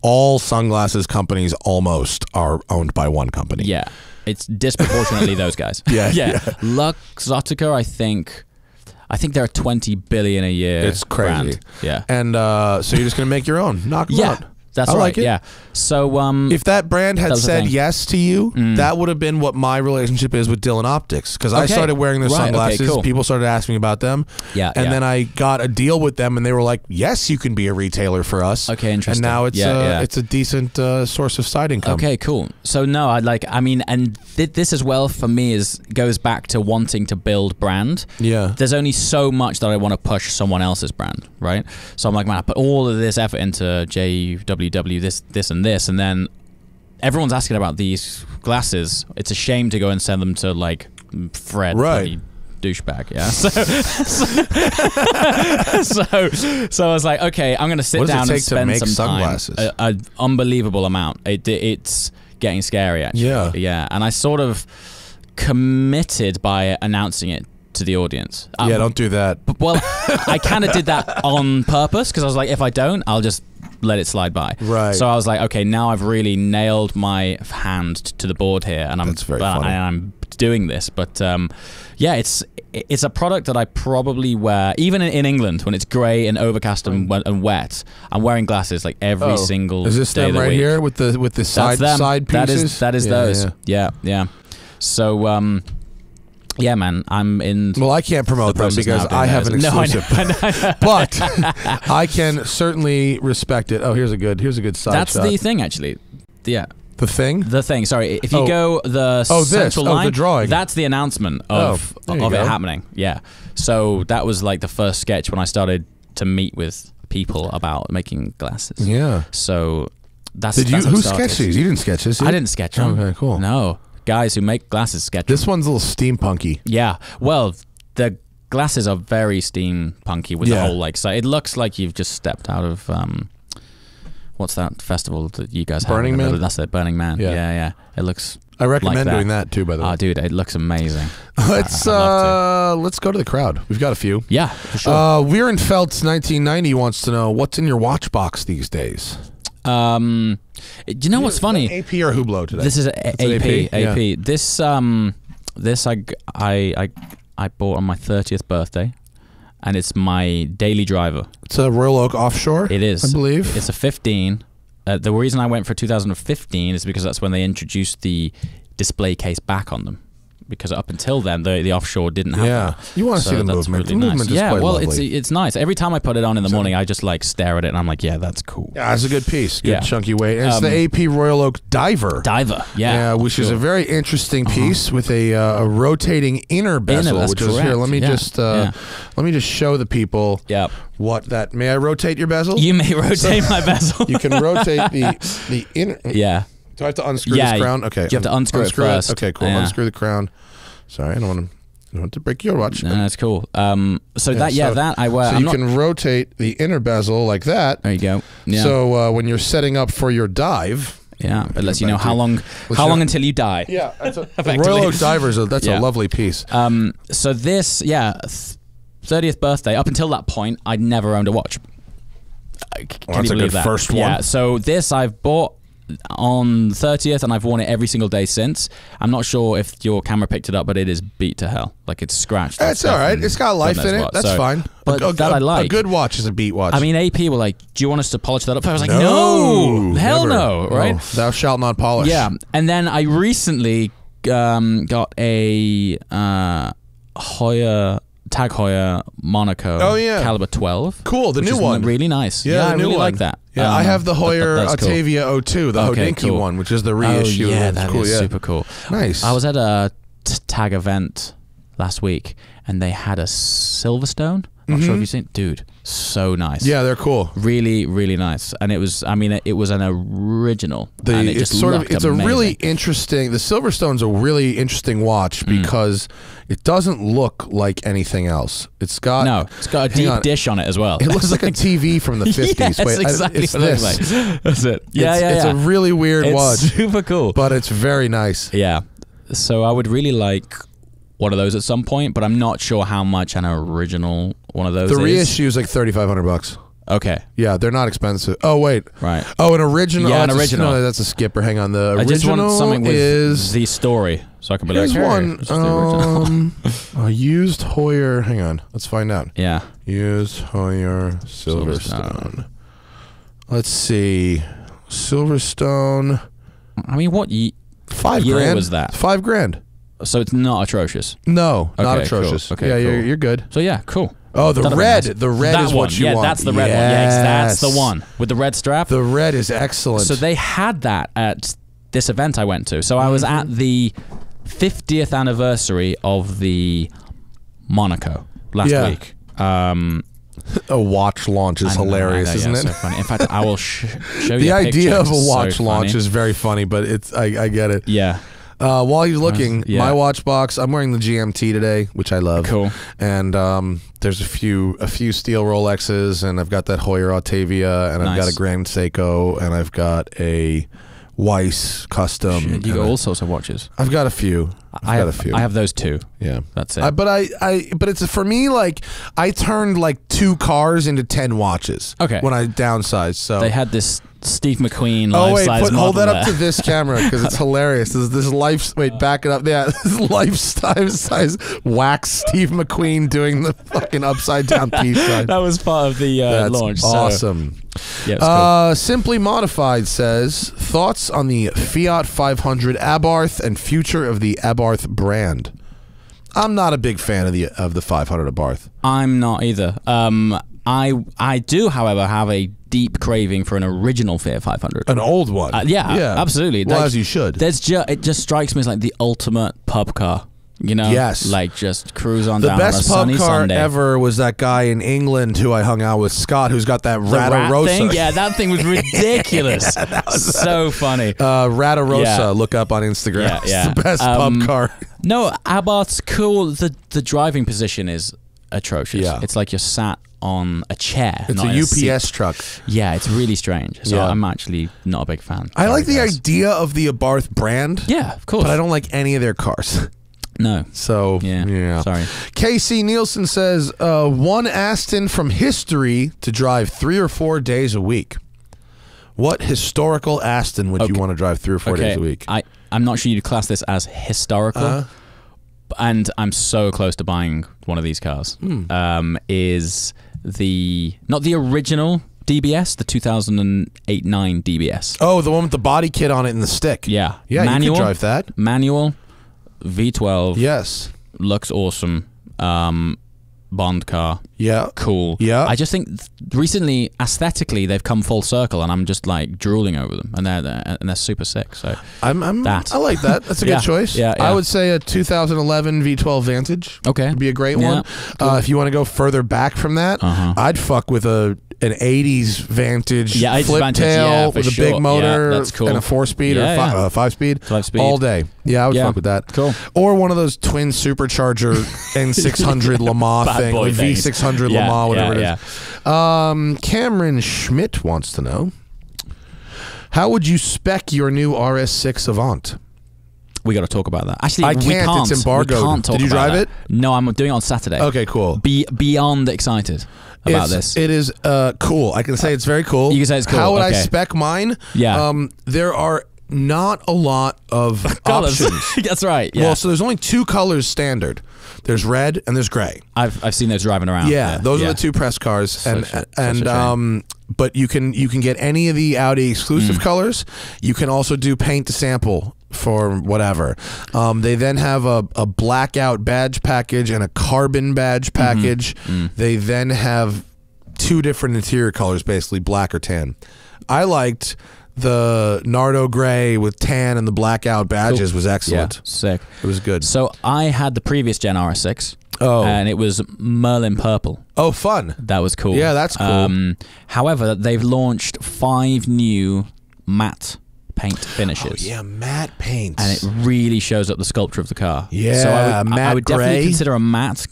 all sunglasses companies almost are owned by one company. Yeah, it's disproportionately those guys. Yeah. Luxottica, I think there are 20 billion a year. It's crazy. Brand. Yeah, and so you're just gonna make your own. Knock them out. That's right. Like it. Yeah. So if that brand had said yes to you, that would have been what my relationship is with Dylan Optics, because I started wearing their sunglasses. People started asking me about them. Yeah. And then I got a deal with them, and they were like, "Yes, you can be a retailer for us." Okay, interesting. And now it's a decent source of side income. Okay, cool. So no, I mean, this as well for me goes back to wanting to build brand. Yeah. There's only so much that I want to push someone else's brand, right? So I'm like, man, I put all of this effort into JWW, this, and then everyone's asking about these glasses. It's a shame to go and send them to like Fred, bloody douchebag. Yeah. So I was like, okay, I'm gonna sit down and spend some sunglasses? Time. An unbelievable amount. It's getting scary. Actually. Yeah. Yeah. And I sort of committed by announcing it to the audience. Yeah. Don't do that. Well, I kind of did that on purpose because I was like, if I don't, I'll just let it slide by. Right. So I was like, okay, now I've really nailed my hand to the board here, and I'm doing this. But yeah, it's a product that I probably wear even in England when it's grey and overcast and wet. I'm wearing glasses like every single day. Is this them right here with the side pieces? That is those. Yeah. So. Yeah, man, I'm in. Well, I can't promote them because I have an exclusive. No, I but I can certainly respect it. Oh, here's a good side. That's shot. The thing, actually. Yeah. The thing. The thing. Sorry, if you go the central line, the drawing. That's the announcement of it happening. Yeah. So that was like the first sketch when I started to meet with people about making glasses. Yeah. So that's. Who sketched these? You didn't sketch this. I didn't sketch them. Okay, cool. No. Guys who make glasses sketch. This one's a little steampunky. Yeah. Well, the glasses are very steampunky with the whole like. So it looks like you've just stepped out of what's that festival that you guys have? Burning Man. That's it, Burning Man. Yeah. It looks. I recommend like that. Doing that too. By the way. Oh, dude, it looks amazing. Let's go to the crowd. We've got a few. Yeah, for sure. Weirenfeld's 1990 wants to know what's in your watch box these days. Do you know what's funny? AP or Hublot today? This is AP. Yeah. This this I bought on my 30th birthday, and it's my daily driver. It's a Royal Oak Offshore. It is, I believe. It's a 15. The reason I went for 2015 is because that's when they introduced the display case back on them. Because up until then, the offshore didn't have that. You want to see the movement. Really the movement is quite lovely. It's nice. Every time I put it on in the morning, I just like stare at it and I'm like, yeah, that's cool. Yeah, it's a good piece. Good chunky weight. And it's the AP Royal Oak Diver. Yeah, which is a very interesting piece with a rotating inner bezel. Which is here. Let me just show the people what that. May I rotate your bezel? You may rotate my bezel. You can rotate the inner. Yeah. Do I have to unscrew this crown? Okay. You have to unscrew it first. Okay, cool. Yeah. Unscrew the crown. Sorry, I don't want to. I want to break your watch. No, that's cool. So that I wear. So you can rotate the inner bezel like that. There you go. Yeah. So when you're setting up for your dive. Yeah, it lets you know how long until you die. Yeah, that's a, the Royal Oak Divers. That's a lovely piece. So this, 30th birthday. Up until that point, I'd never owned a watch. Can you believe that? First one. Yeah. So this I've bought on the 30th, and I've worn it every single day since. I'm not sure if your camera picked it up, but it is beat to hell. Like, it's scratched. It's all right. It's got life in it. That's fine. But that I like. A good watch is a beat watch. I mean, AP were like, do you want us to polish that up? I was like, no. Hell no. Right? Thou shalt not polish. Yeah. And then I recently got a Tag Heuer Monaco caliber 12. Cool, the new one. Really nice. Yeah, I really like that. Yeah, I have the Heuer Autavia 02, the Hodinkee one, which is the reissue. Yeah, that is super cool. Nice. I was at a Tag event last week, and they had a Silverstone. I'm not sure if you've seen it. Dude, so nice. Yeah, they're cool. Really, really nice. And it was, I mean, it was an original. It's a really interesting, the Silverstone's a really interesting watch because it doesn't look like anything else. It's got a deep dish on it as well. It looks like a TV from the 50s. Wait, exactly what it looks like. That's it. It's a really weird watch. Super cool. But it's very nice. Yeah. So I would really like one of those at some point, but I'm not sure how much an original one of those is. The reissue is like $3,500. Okay. Yeah, they're not expensive. Oh, wait. Right. Oh, an original. Yeah, an original. No, that's a skipper. Hang on. The original is the story, so I can be like, a used Heuer. Hang on. Let's find out. Yeah. Used Heuer Silverstone. Let's see. Silverstone. I mean, what year was that? $5,000. So it's not atrocious. No, not atrocious. Cool. Okay, you're good. So yeah, cool. Oh, the red is what you want. Yeah, that's the red one. Yeah, that's the one with the red strap. The red is excellent. So they had that at this event I went to. So I was at the 50th anniversary of the Monaco last week. A watch launch is hilarious, isn't it? So funny. In fact, I will show you. The idea of a watch launch is very funny, but it's I get it. Yeah. While you're looking, my watch box. I'm wearing the GMT today, which I love. Cool. And there's a few steel Rolexes, and I've got that Heuer Autavia, and I've got a Grand Seiko, and I've got a Weiss Custom. Shit, you got all sorts of watches. I've got a few. I have those two. Yeah, that's it. But it's for me, like, I turned like 2 cars into 10 watches. Okay. When I downsized, so they had this Steve McQueen. Oh wait, hold that up to this camera because it's hilarious. Back it up. Yeah, this lifestyle size wax Steve McQueen doing the fucking upside down peace sign. That was part of the launch. Awesome. So. Yeah, it was cool. Simply Modified says thoughts on the Fiat 500 Abarth and future of the Abarth brand. I'm not a big fan of the 500 Abarth. I'm not either. I do, however, have a deep craving for an original Fiat 500. An old one. Yeah, absolutely. Well, as you should. It just strikes me as like the ultimate pub car. You know, like just cruise on down on a sunny Sunday. The best pub car ever was that guy in England who I hung out with, Scott, who's got that Ratarosa. Yeah, that thing was ridiculous. Yeah, that was so funny. Ratarosa, look up on Instagram. Yeah, yeah. It's the best pub car. No, Abarth's cool. The driving position is atrocious. Yeah. It's like you're sat on a chair. It's a UPS truck. Yeah, it's really strange. So I'm actually not a big fan. I like the idea of the Abarth brand. Yeah, of course. But I don't like any of their cars. No. So, yeah. Sorry. KC Nielsen says, one Aston from history to drive 3 or 4 days a week. What historical Aston would you want to drive 3 or 4 days a week? I'm not sure you'd class this as historical. And I'm so close to buying one of these cars. Is the, not the original DBS, the 2008-9 DBS. Oh, the one with the body kit on it and the stick. Yeah. Yeah, manual, you could drive that. Manual. V12. Yes. Looks awesome. Bond car. yeah, cool. Yeah. I just think recently, aesthetically, they've come full circle, and I'm just like drooling over them, and they're super sick. So I like that. That's a good choice. Yeah, yeah. I would say a 2011 V12 Vantage. Okay, would be a great one. Cool. If you want to go further back from that, I'd fuck with an 80s Vantage flip tail with a big motor and a 4-speed or 5-speed. 5-speed. All day. Yeah, I would fuck with that. Cool. Or one of those twin supercharger N600 Le Mans thing. Like V600 Le Mans, whatever it is. Yeah. Cameron Schmidt wants to know, how would you spec your new RS6 Avant? We got to talk about that. Actually, we can't. It's embargoed. We can't talk Did you drive that. It? No, I'm doing it on Saturday. Okay, cool. Beyond excited about this. It is cool. I can say it's very cool. You can say it's cool. How would I spec mine? Yeah. There are not a lot of options. That's right. Yeah. Well, so there's only two colors standard. There's red and there's gray. I've seen those driving around. Yeah, those are the two press cars, but you can get any of the Audi exclusive colors. You can also do paint to sample for whatever. They then have a blackout badge package and a carbon badge package. They then have two different interior colors, basically black or tan. I liked the Nardo Gray with tan and the blackout badges. Was excellent. Yeah, sick. It was good. So I had the previous gen RS6. Oh. And it was Merlin Purple. Oh, fun. That was cool. Yeah, that's cool. However, they've launched 5 new matte paint finishes. Oh, yeah, matte paints. And it really shows up the sculpture of the car. Yeah, so I would definitely consider a matte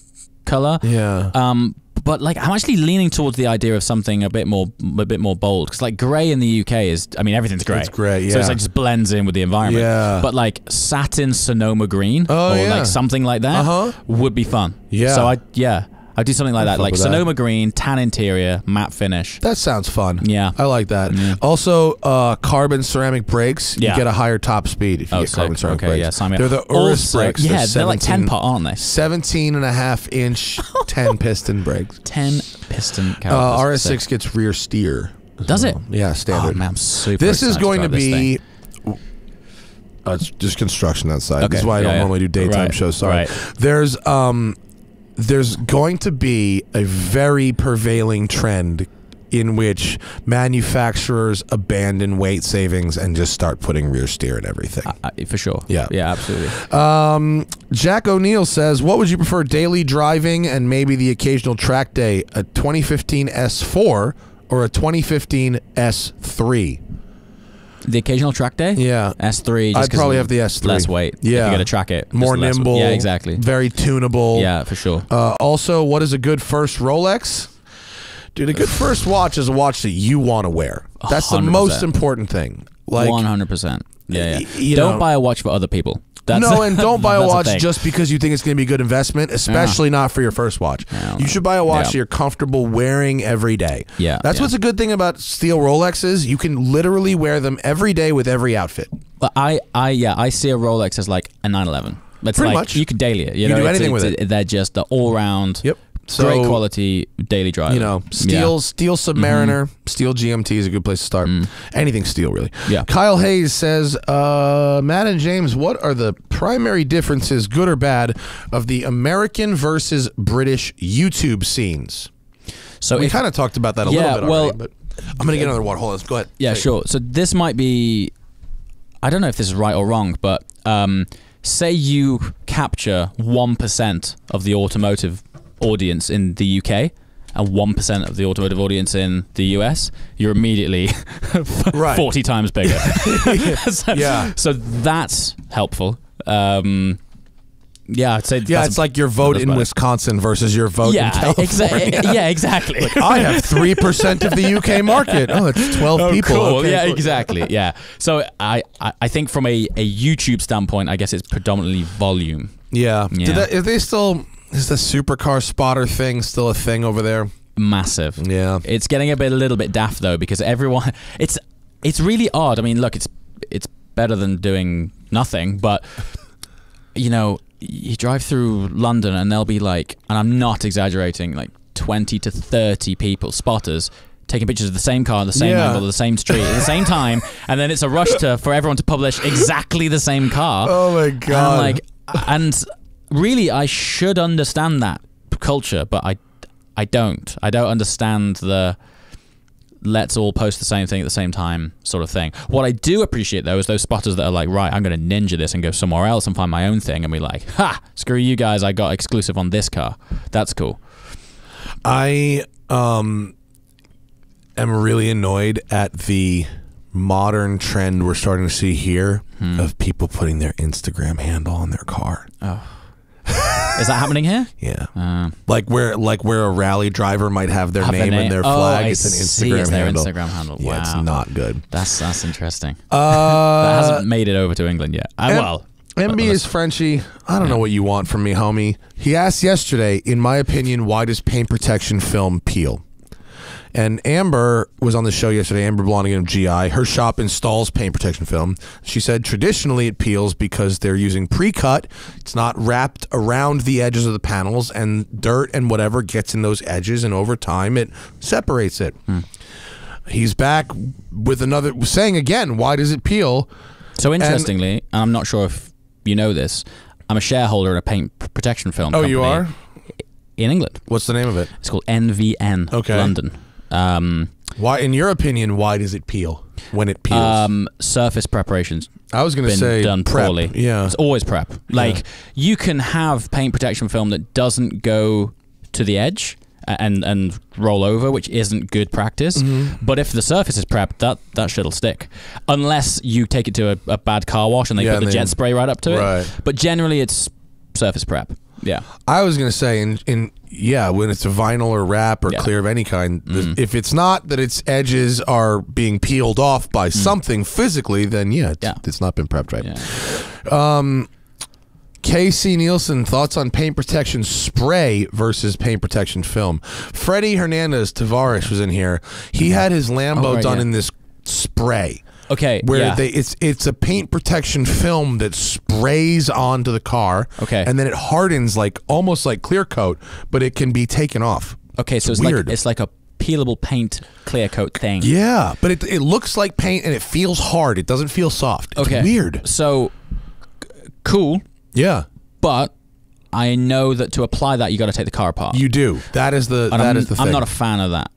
color. Yeah. But like, I'm actually leaning towards the idea of something a bit more bold, because like gray in the UK is, I mean, everything's gray. It's gray, yeah. So it's like just blends in with the environment. Yeah. But like satin Sonoma green or like something like that would be fun. Yeah. So I'd do something like that, like Sonoma green, tan interior, matte finish. That sounds fun. Yeah, I like that. Also, carbon ceramic brakes. You get a higher top speed if you get carbon ceramic brakes. Yeah, sign me up. They're the Urus brakes. Yeah, they're like 10-pot, aren't they? 17.5-inch 10-piston brakes. 10-piston. RS6 gets rear steer. Does it? Yeah, standard. Oh, man, I'm super excited. This is going to be. It's just construction outside. That's why I don't normally do daytime shows. Sorry. There's going to be a very prevailing trend in which manufacturers abandon weight savings and just start putting rear steer and everything. For sure. Yeah. Yeah, absolutely. Jack O'Neill says, what would you prefer, daily driving and maybe the occasional track day, a 2015 S4 or a 2015 S3? The occasional track day? Yeah. S3. I'd probably have the S3. Less weight. Yeah. You got to track it. More nimble. Yeah, exactly. Very tunable. Yeah, for sure. Also, what is a good first Rolex? Dude, a good first watch is a watch that you want to wear. That's 100%. The most important thing. Like 100%. Yeah, yeah. Don't buy a watch for other people. That's no, and don't buy a watch just because you think it's going to be a good investment, especially not for your first watch. You should buy a watch that you're comfortable wearing every day. Yeah, that's what's a good thing about steel Rolexes. You can literally wear them every day with every outfit. But I see a Rolex as like a 911. That's pretty much. You can daily it. You know, do anything with it. They're just the all-round. Yep. So, great quality daily driver. You know, steel Submariner, steel GMT is a good place to start. Anything steel, really. Yeah. Kyle Hayes says, Matt and James, what are the primary differences, good or bad, of the American versus British YouTube scenes? So we kind of talked about that a little bit already, but I'm going to get another water. Hold on. Go ahead. Yeah, sure. So this might be, I don't know if this is right or wrong, but say you capture 1% of the automotive audience in the UK and 1% of the automotive audience in the US, you're immediately 40 times bigger. So that's helpful. Yeah, I'd say it's like your vote in Wisconsin versus your vote in California. Yeah, exactly. Like, I have 3% of the UK market. Oh, it's 12 people. Cool. Okay, yeah, exactly. Yeah. So I think from a YouTube standpoint, I guess it's predominantly volume. Yeah. If they still... Is the supercar spotter thing still a thing over there? Massive. Yeah. It's getting a little bit daft though, because everyone it's really odd. I mean, look, it's better than doing nothing, but you know, you drive through London and there'll be like, and I'm not exaggerating, like 20 to 30 people, spotters, taking pictures of the same car, the same angle, the same street, at the same time, and then it's a rush for everyone to publish exactly the same car. Oh my god. And really, I should understand that culture, but I I don't understand the let's all post the same thing at the same time sort of thing. What I do appreciate, though, is those spotters that are like, right, I'm going to ninja this and go somewhere else and find my own thing and be like, ha, screw you guys, I got exclusive on this car. That's cool. I am really annoyed at the modern trend we're starting to see here of people putting their Instagram handle on their car. Oh. Is that happening here? Yeah. Like where a rally driver might have their name and their flag. It's their Instagram handle. Wow. Yeah, it's not good. That's interesting. That hasn't made it over to England yet. Well, MB is Frenchie. I don't know what you want from me, homie. He asked yesterday, in my opinion, why does paint protection film peel? And Amber was on the show yesterday, Amber Blonigan of GI. Her shop installs paint protection film. She said traditionally it peels because they're using pre-cut. It's not wrapped around the edges of the panels, and dirt and whatever gets in those edges, and over time it separates it. He's back with another saying again, why does it peel? So interestingly, and I'm not sure if you know this, I'm a shareholder in a paint protection film company. Oh, you are? In England. What's the name of it? It's called NVN, okay. London. Why, in your opinion, why does it peel when it peels? Surface preparations. I was going to say done prep. Poorly. Yeah, it's always prep. Like you can have paint protection film that doesn't go to the edge and roll over, which isn't good practice. But if the surface is prepped, that shit'll stick, unless you take it to a bad car wash and they put the jet spray right up to it. But generally, it's surface prep. Yeah, I was gonna say, when it's a vinyl or wrap or clear of any kind, if it's not that its edges are being peeled off by something physically, then it's not been prepped right. Yeah. KC Nielsen, thoughts on paint protection spray versus paint protection film? Freddie Hernandez Tavares was in here. He had his Lambo done in this spray. Okay. Where it's a paint protection film that sprays onto the car. Okay. And then it hardens almost like clear coat, but it can be taken off. Okay, so it's weird. It's like a peelable paint clear coat thing. Yeah, but it looks like paint and it feels hard. It doesn't feel soft. It's weird. So cool. Yeah. But I know that to apply that you got to take the car apart. You do. That is the thing. I'm not a fan of that.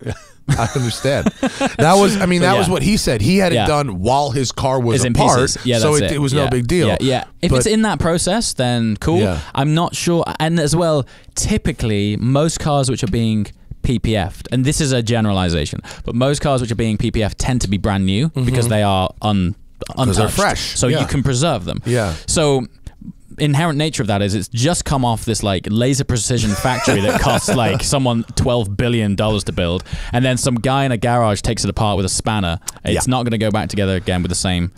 I understand. That was what he said. He had it done while his car was apart, so it was no big deal. Yeah. If it's in that process, then cool. Yeah. I'm not sure. And as well, typically, most cars which are being PPF'd, and this is a generalization, but most cars which are being PPF'd tend to be brand new because they are untouched. They're fresh. So you can preserve them. Yeah. So inherent nature of that is it's just come off this laser precision factory that costs someone $12 billion to build, and then some guy in a garage takes it apart with a spanner. It's not going to go back together again with the same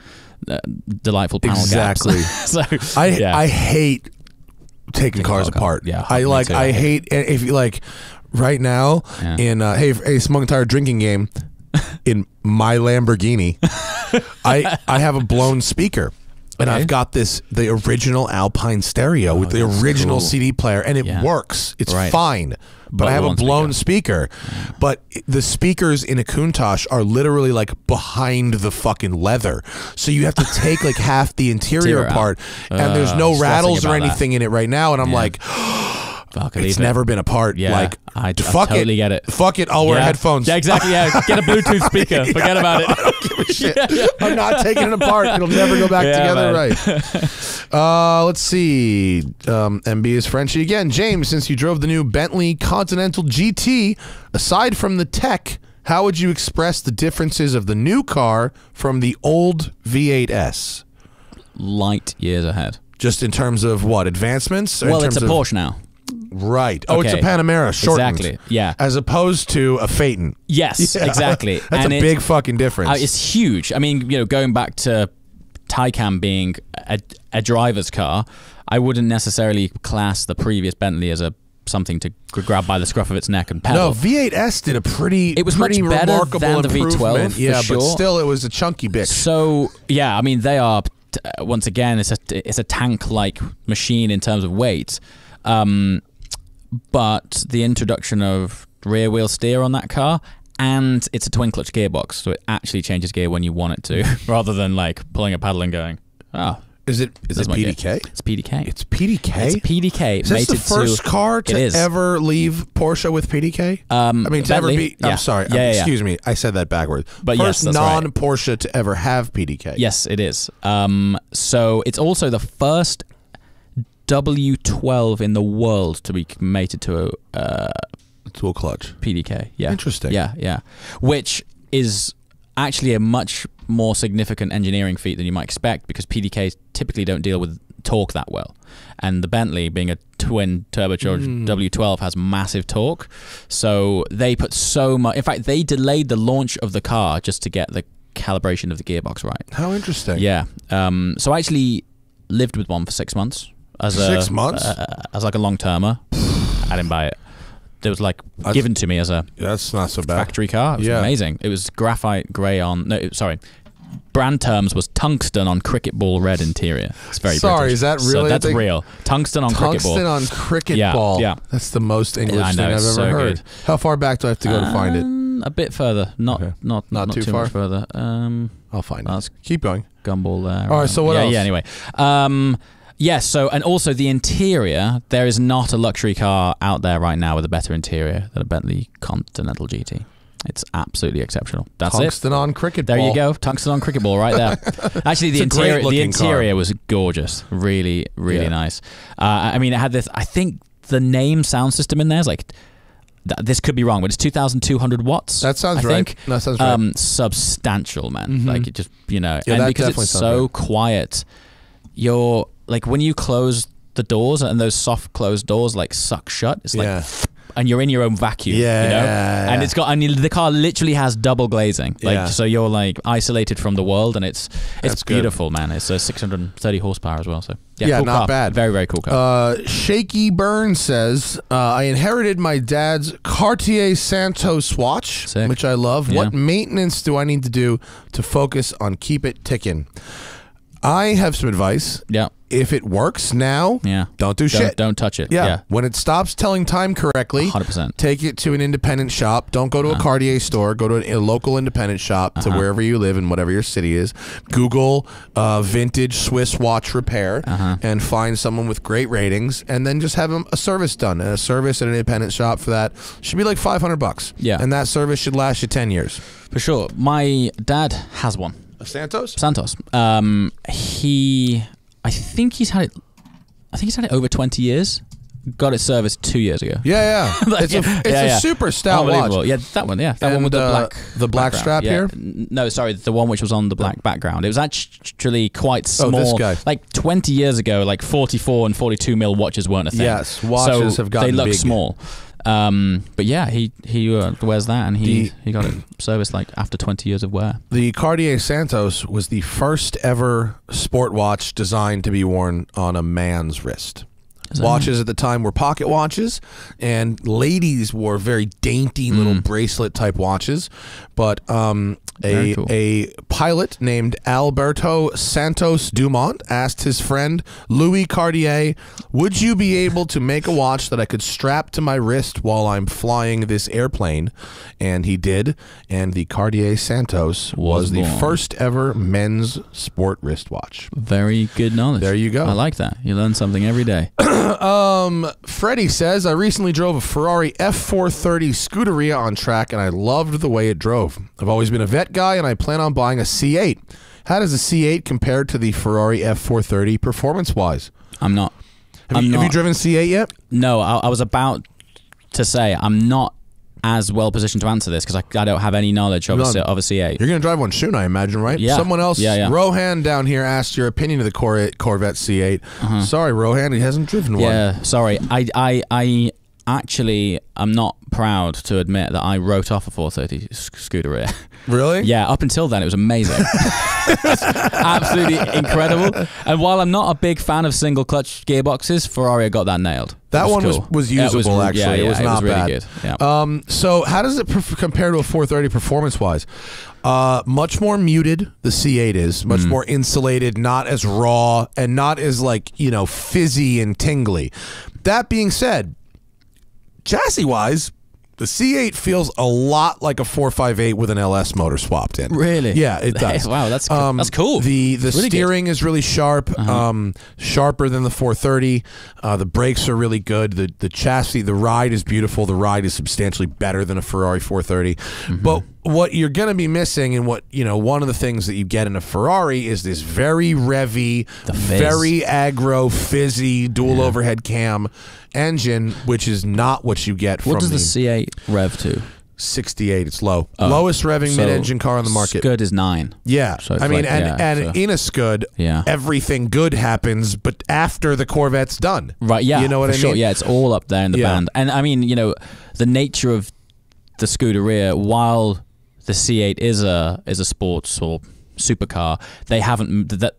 delightful panel gaps. So I hate taking cars apart. Yeah, I hate if you right now in hey Smoking Tire drinking game in my Lamborghini, I have a blown speaker. And I've got the original Alpine stereo with the original CD player, and it works. It's fine. But I have a blown speaker. But the speakers in a Countach are literally behind the fucking leather. So you have to take half the interior apart, and there's no rattles or anything in it right now. And I'm like, it's never been apart. Yeah, like, I totally get it. Fuck it, I'll wear headphones. Yeah, exactly. Yeah, get a Bluetooth speaker. Forget about it. I don't give a shit. I'm not taking it apart. It'll never go back together, right? Let's see. MB is Frenchy again. James, since you drove the new Bentley Continental GT, aside from the tech, how would you express the differences of the new car from the old V8S? Light years ahead. Just in terms of what, advancements? Well, it's a Porsche now. Right. Oh, okay. It's a Panamera, shortened. Exactly. Yeah. As opposed to a Phaeton. Yes, exactly. That's a big fucking difference. It's huge. I mean, going back to Taycan being a driver's car, I wouldn't necessarily class the previous Bentley as something to grab by the scruff of its neck and pedal. No, V8S did a pretty remarkable than the V12. Yeah, but still, it was a chunky bitch. So yeah, I mean, they are once again, it's a tank-like machine in terms of weight. But the introduction of rear wheel steer on that car, and it's a twin clutch gearbox, so it actually changes gear when you want it to, rather than pulling a paddle and going, oh, Is it PDK? It's PDK. It's PDK? It's PDK. Is this the first car to ever leave Porsche with PDK? I mean, to ever be... I'm sorry. Excuse me. I said that backwards. But first non-Porsche to ever have PDK. Yes, it is. So it's also the first W12 in the world to be mated to a clutch. PDK, yeah. Interesting. Yeah, yeah. Which is actually a much more significant engineering feat than you might expect, because PDKs typically don't deal with torque that well, and the Bentley, being a twin turbocharged W12, has massive torque, so they put so much. In fact, they delayed the launch of the car just to get the calibration of the gearbox right. How interesting. Yeah. So I actually lived with one for 6 months as 6 months as like a long-termer. I didn't buy it. It was like given to me as a that's not so bad factory car. It was amazing. It was graphite grey on brand terms was tungsten on cricket ball red interior. It's very British. Is that really? So that's real. Tungsten on cricket ball. Tungsten on cricket ball. Yeah, that's the most English thing I've ever heard. Good. How far back do I have to go to find it? A bit further. Not too far. Further. I'll find it. Keep going. Gumball there. All right. So what else? Yeah. Anyway. Yes, so, and also the interior, there is not a luxury car out there right now with a better interior than a Bentley Continental GT. It's absolutely exceptional. That's it. Tungsten on cricket ball. There you go. Tungsten on cricket ball right there. Actually, the interior was gorgeous. Really, really nice. I mean, it had this, I think the name sound system in there is like, this could be wrong, but it's 2,200 watts. That sounds right. That sounds right. Substantial, man. Like it just, you know, and because it's so quiet, you're... Like when you close the doors and those soft closed doors like suck shut, it's like, and you're in your own vacuum, you know? And it's got, I mean, the car literally has double glazing. Like, so you're like isolated from the world, and it's beautiful, man. It's 630 horsepower as well. So yeah, cool, not bad. Very, very cool car. Shaky Burn says, I inherited my dad's Cartier Santos watch, which I love. What maintenance do I need to do to focus on keep it ticking? I have some advice. Yeah. If it works now, don't do shit. Don't touch it. Yeah. When it stops telling time correctly, 100%. Take it to an independent shop. Don't go to a Cartier store. Go to a local independent shop to wherever you live and whatever your city is. Google vintage Swiss watch repair and find someone with great ratings, and then just have a service done. And a service at an independent shop for that should be like $500. Yeah. And that service should last you 10 years. For sure. My dad has one. Santos? Santos. I think he's had it over 20 years. Got it serviced 2 years ago. Yeah, yeah. Like, it's a super stout watch. Yeah, that one. Yeah, that one with the black strap here. No, sorry, the one which was on the black background. It was actually quite small. Oh, this guy. Like 20 years ago, like 44 and 42 mil watches weren't a thing. Yes, watches have gotten big. They look small. But yeah, he wears that, and he got it serviced like after 20 years of wear. The Cartier Santos was the first ever sport watch designed to be worn on a man's wrist. Watches at the time were pocket watches, and ladies wore very dainty little bracelet type watches. But a pilot named Alberto Santos Dumont asked his friend Louis Cartier, "Would you be able to make a watch that I could strap to my wrist while I'm flying this airplane?" And he did, and the Cartier Santos was the first ever men's sport wristwatch. Very good knowledge. There you go. I like that. You learn something every day. Freddie says, I recently drove a Ferrari F430 Scuderia on track, and I loved the way it drove. I've always been a vet guy, and I plan on buying a C8. How does a C8 compare to the Ferrari F430 performance-wise? Have you driven C8 yet? No, I was about to say I'm not as well positioned to answer this because I don't have any knowledge of a C8. You're going to drive one soon, I imagine, right? Yeah. Someone else, Rohan down here, asked your opinion of the Corvette C8. Sorry, Rohan, he hasn't driven one. Yeah, sorry. I actually am not proud to admit that I wrote off a 430 Scuderia. Really? Yeah, up until then, it was amazing. Absolutely incredible. And while I'm not a big fan of single clutch gearboxes, Ferrari got that nailed. That one was usable, actually. Yeah, it was not bad. Really good. Yeah. So how does it compare to a 430 performance-wise? Much more muted, the C8 is. Much more insulated, not as raw, and not as, like, you know, fizzy and tingly. That being said, chassis-wise, The C8 feels a lot like a 458 with an LS motor swapped in. Really? Yeah, it does. Wow, that's cool. The really steering is really sharp, sharper than the 430. The brakes are really good. The chassis, the ride is beautiful. The ride is substantially better than a Ferrari 430. But what you're going to be missing, and what one of the things that you get in a Ferrari is this very revvy, very aggro, fizzy dual overhead cam engine, which is not what you get from the... What does the C8 rev to? 68. It's low. Lowest revving mid-engine car on the market. Scud is 9. Yeah. So I mean, in a Scud, everything good happens, but after the Corvette's done. Right, yeah. You know what I mean? Sure, yeah. It's all up there in the band. And I mean, the nature of the Scuderia, while... The C8 is a sports or supercar. They haven't the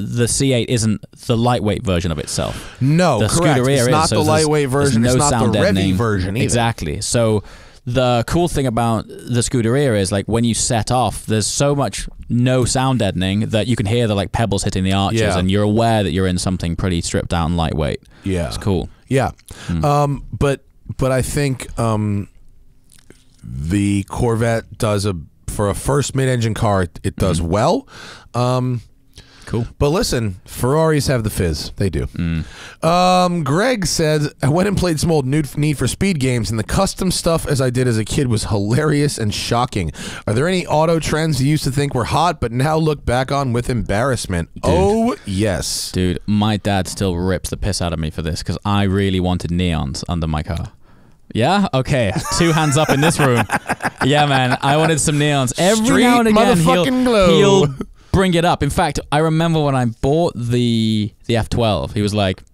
C8 isn't the lightweight version of itself. No, correct. It's not the lightweight version. It's not the revvy version either. Exactly. So the cool thing about the Scuderia is when you set off, there's so much no sound deadening that you can hear the pebbles hitting the arches, and you're aware that you're in something pretty stripped down, lightweight. Yeah, it's cool. Yeah, but I think. The Corvette does for a first mid-engine car. It does well. Cool. But listen, Ferraris have the fizz. They do. Greg says, I went and played some old Need for Speed games, and the custom stuff as I did as a kid was hilarious and shocking. Are there any auto trends you used to think were hot but now look back on with embarrassment? Dude. Oh, yes. Dude, my dad still rips the piss out of me for this because I really wanted neons under my car. Yeah? Okay. Two hands up in this room. Yeah, man. I wanted some neons. Every now and again, he'll bring it up. In fact, I remember when I bought the F12, he was like, do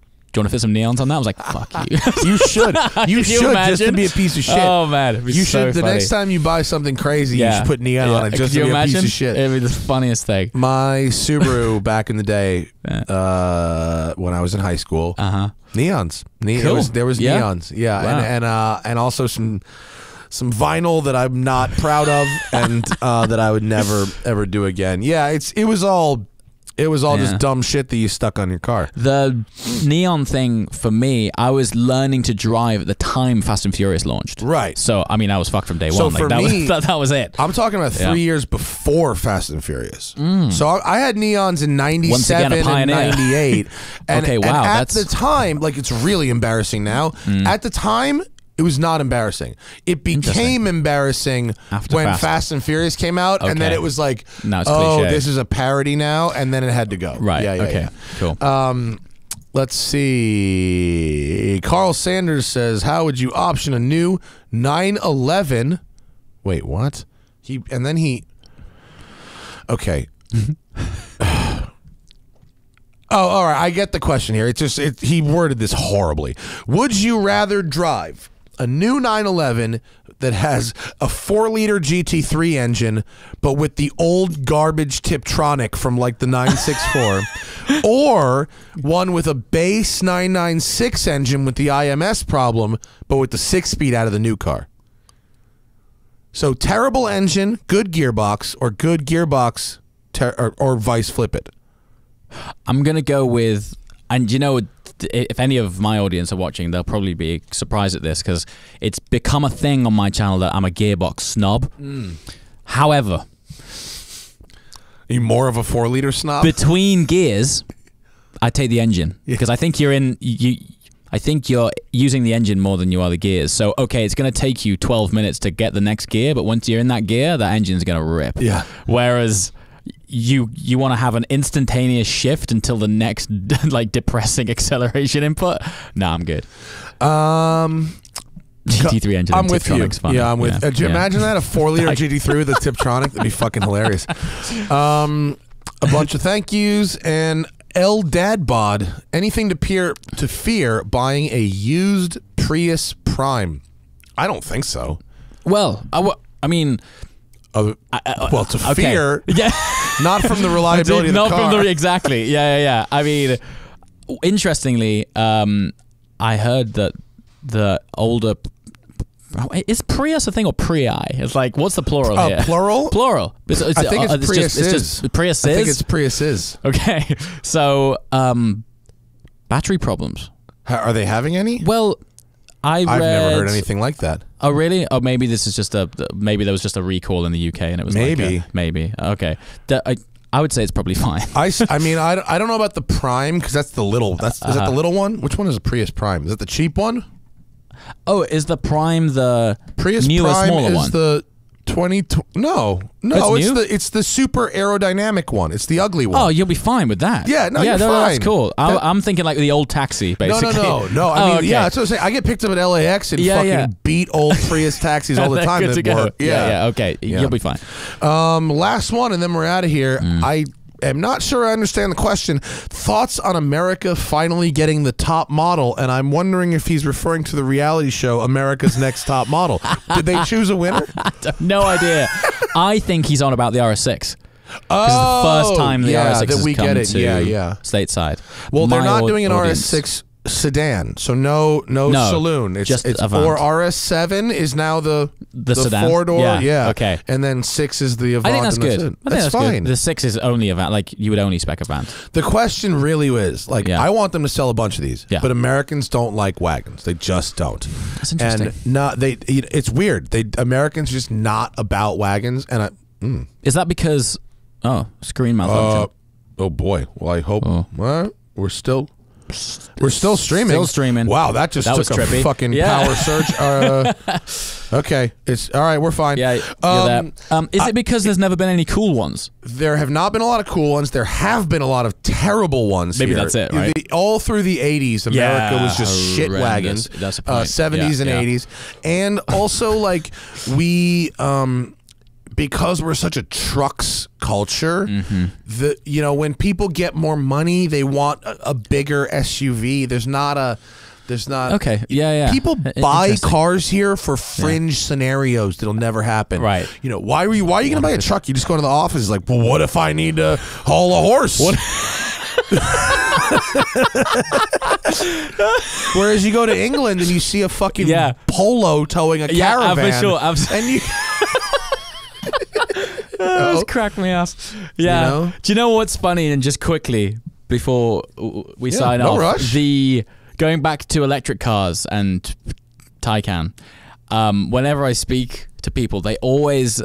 you want to fit some neons on that? I was like, fuck you. You should. You should, just to be a piece of shit. Oh, man. You should. The next time you buy something crazy, you should put neon on it just to be a piece of shit. It would be the funniest thing. My Subaru back in the day, when I was in high school, neons. There was neons. Yeah. Wow. And also some vinyl that I'm not proud of and that I would never ever do again. Yeah, it was all just dumb shit that you stuck on your car. The neon thing for me, I was learning to drive at the time Fast and Furious launched. Right. So I mean, I was fucked from day one. For me, that was it. I'm talking about 3 years before Fast and Furious. So I had neons in 97 and 98. And, okay, wow. And at the time, it's really embarrassing now. At the time, it was not embarrassing. It became embarrassing when Fast and Furious came out, and then it was like, oh, this is a parody now, and then it had to go. Right. Yeah, okay. Yeah. Cool. Let's see. Carl Sanders says, how would you option a new 911? Wait, what? Okay. Oh, all right. I get the question here. It's just he worded this horribly. Would you rather drive a new 911 that has a 4-liter GT3 engine, but with the old garbage Tiptronic from the 964, or one with a base 996 engine with the IMS problem, but with the 6-speed out of the new car? So terrible engine, good gearbox, or good gearbox, or vice flip it. I'm gonna go with, and if any of my audience are watching, they'll probably be surprised at this because it's become a thing on my channel that I'm a gearbox snob. However, are you more of a 4-liter snob? Between gears, I take the engine because I think I think you're using the engine more than you are the gears. So, okay, it's going to take you 12 minutes to get the next gear, but once you're in that gear, that engine's going to rip. Yeah. Whereas you want to have an instantaneous shift until the next depressing acceleration input. Nah, I'm good. GT3 engine. I'm with you. Funny. Yeah, I'm with. Yeah. Do you imagine that a 4-liter GT3 with a Tiptronic? That'd be fucking hilarious. A bunch of thank yous and El Dad Bod. Anything to fear buying a used Prius Prime? I don't think so. Well, I mean. Well, to fear, yeah. Not from the reliability of the car. Exactly, yeah. I mean, interestingly, I heard that the older... Is Prius a thing or Prii? It's what's the plural here? Plural? Plural. I think it's Priuses. Priuses? I think it's Priuses. Okay, so battery problems. Are they having any? Well, I've never heard anything like that. Oh, really? Oh, maybe this is just a, maybe there was just a recall in the UK and it was maybe, like a, maybe. Okay. I would say it's probably fine. I mean, I don't know about the Prime because that's the little, is that the little one? Which one is a Prius Prime? Is it the cheap one? Oh, is the Prime the Prius newer, Prime smaller one? The 2020, no, it's the super aerodynamic one. It's the ugly one. Oh, you'll be fine with that. Yeah, no, yeah, you're fine. That's cool. I'm thinking like the old taxi, basically. No. I mean, okay. Yeah, that's what I'm saying. I get picked up at LAX and beat old Prius taxis all the time. Good to go. Yeah, okay, you'll be fine. Last one, and then we're out of here. I'm not sure I understand the question. Thoughts on America finally getting the top model, and I'm wondering if he's referring to the reality show America's Next Top Model. Did they choose a winner? No idea. I think he's on about the RS6. Oh, it's the first time the RS6 has come to stateside. Well, they're not doing an RS6 sedan, so no saloon. It's or RS7 is now the four-door. Yeah, okay. And then 6 is the Avant. I think that's good. That's fine. Good. The 6 is only Avant. Like, you would only spec Avant. The question really is, like, I want them to sell a bunch of these, but Americans don't like wagons. They just don't. That's interesting. And it's weird. Americans are just not about wagons. And is that because, screen malfunction? Oh, boy. Well, I hope we're still streaming. Still streaming. Wow, that just took a fucking power surge. Okay, it's all right. We're fine. Yeah. Is it because there's never been any cool ones? There have not been a lot of cool ones. There have been a lot of terrible ones. Maybe that's it. Right. All through the '80s, America was just shit wagons. That's a point. '70s and '80s, and also like because we're such a trucks culture, when people get more money, they want a bigger SUV. There's not. Okay. Yeah. People buy cars here for fringe scenarios that'll never happen. Right. You know, why are you going to buy a truck? You just go to the office. It's like, well, what if I need to haul a horse? What? Whereas you go to England and you see a fucking polo towing a caravan. Yeah, for sure. And you. It's cracked me up. Yeah. You know? Do you know what's funny? And just quickly before we sign off, rush. Going back to electric cars and Taycan. Whenever I speak to people, they always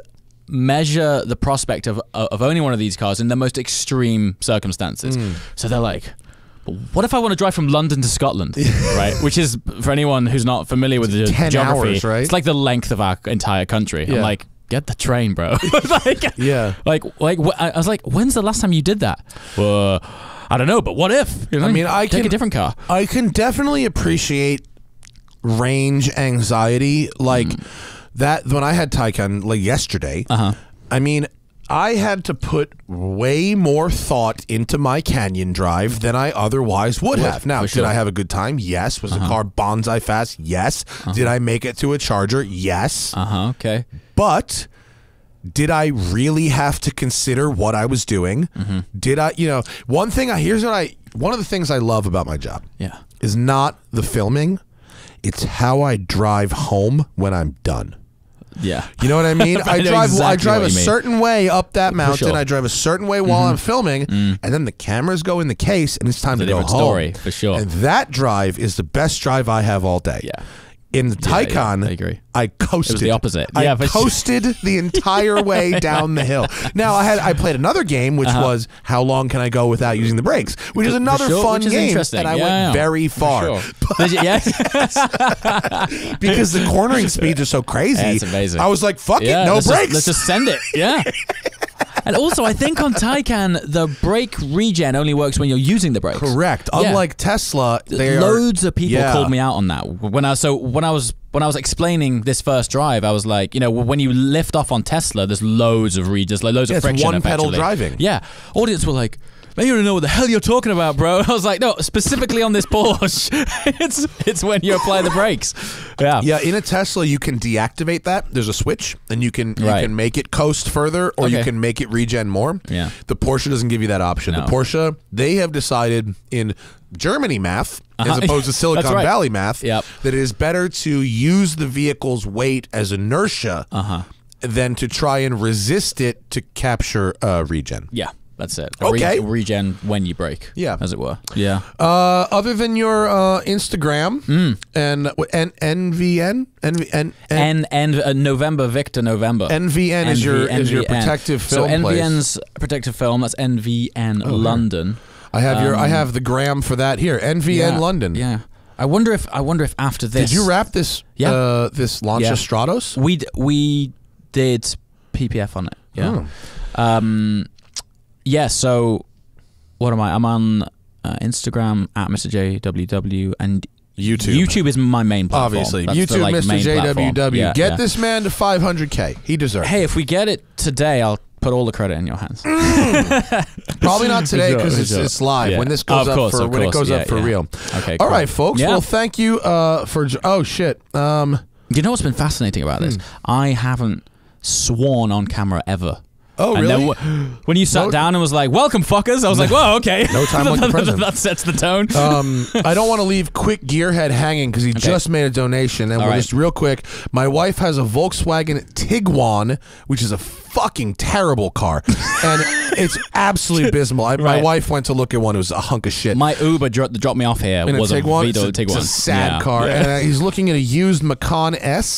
measure the prospect of owning one of these cars in the most extreme circumstances. So they're like, what if I want to drive from London to Scotland, right? Which is, for anyone who's not familiar with the geography, hours, right? It's like the length of our entire country. Yeah. I'm like, get the train, bro. I was like, when's the last time you did that? I don't know, but what if? You know, I mean, I take a different car. I can definitely appreciate range anxiety, like that. When I had Taycan, like yesterday, I mean, I had to put way more thought into my Canyon drive than I otherwise would have. Now, did I have a good time? Yes. Was the car bonsai fast? Yes. Did I make it to a charger? Yes. Okay. But did I really have to consider what I was doing? Did I, one thing one of the things I love about my job is not the filming. It's how I drive home when I'm done. Yeah, you know what I mean. I drive a certain way up that mountain. I drive a certain way while I'm filming, and then the cameras go in the case, and it's time to go home. Story, for sure. And that drive is the best drive I have all day. Yeah. In the Taycan, I agree. I coasted. It was the opposite. I coasted the entire way down the hill. Now I played another game, which was how long can I go without using the brakes, which is another fun game, and I went very far. Because the cornering speeds are so crazy. That's amazing. I was like, fuck it, no brakes. Let's just send it. Yeah. And also, I think on Taycan, the brake regen only works when you're using the brakes. Correct. Unlike Tesla, loads of people called me out on that. When I was explaining this first drive, I was like, when you lift off on Tesla, there's loads of regens, like loads of friction. It's one pedal driving. Yeah. Audience were like, man, you don't know what the hell you're talking about, bro. I was like, no, specifically on this Porsche, it's when you apply the brakes. Yeah. Yeah, in a Tesla, you can deactivate that. There's a switch, and you can make it coast further, or you can make it regen more. Yeah. The Porsche doesn't give you that option. No. The Porsche, they have decided in Germany math, as opposed to Silicon Valley math, that it is better to use the vehicle's weight as inertia than to try and resist it to capture regen. Yeah. That's it. Regen when you break. Yeah, as it were. Yeah. Other than your Instagram and NVN, November Victor November. NVN is your protective film. So NVN's protective film. That's NVN London. I have your I have the gram for that here. NVN London. Yeah. I wonder if after this. Did you wrap this? Yeah. This Lancia Stratos. We did PPF on it. Yeah. Oh. Yeah, so what am I? I'm on Instagram at Mr. JWW and YouTube. YouTube is my main platform. Obviously. That's YouTube, like, Mr. JWW. Yeah, get this man to 500K. He deserves it. Hey, if we get it today, I'll put all the credit in your hands. Probably not today because it's live. Yeah. When this goes up for real. Okay. All right, folks. Yeah. Well, thank you for. Oh shit. You know what's been fascinating about this? I haven't sworn on camera ever. Oh, really? When you sat down and was like, welcome, fuckers, I was like, whoa, okay. No time like the present. That sets the tone. I don't want to leave Quick Gearhead hanging because he just made a donation. And we'll just real quick, my wife has a Volkswagen Tiguan, which is a fucking terrible car. And it's absolutely abysmal. My wife went to look at one. It was a hunk of shit. My Uber dropped me off here. Was a Tiguan. It's a sad car. Yeah. And he's looking at a used Macan S.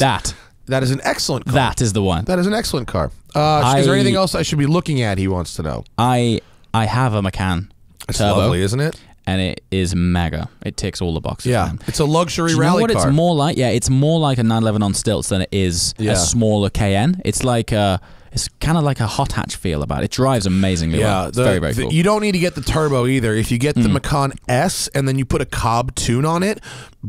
That is an excellent car. That is the one. That is an excellent car. Is there anything else I should be looking at, he wants to know? I have a Macan It's Turbo, lovely, isn't it? And it is mega. It ticks all the boxes. Yeah, it's a luxury rally car. It's more like? Yeah, it's more like a 911 on stilts than it is a smaller KN. It's like a... It's kind of like a hot hatch feel about it. It drives amazingly well. It's very, very cool. You don't need to get the turbo either. If you get the Macan S and then you put a Cobb tune on it,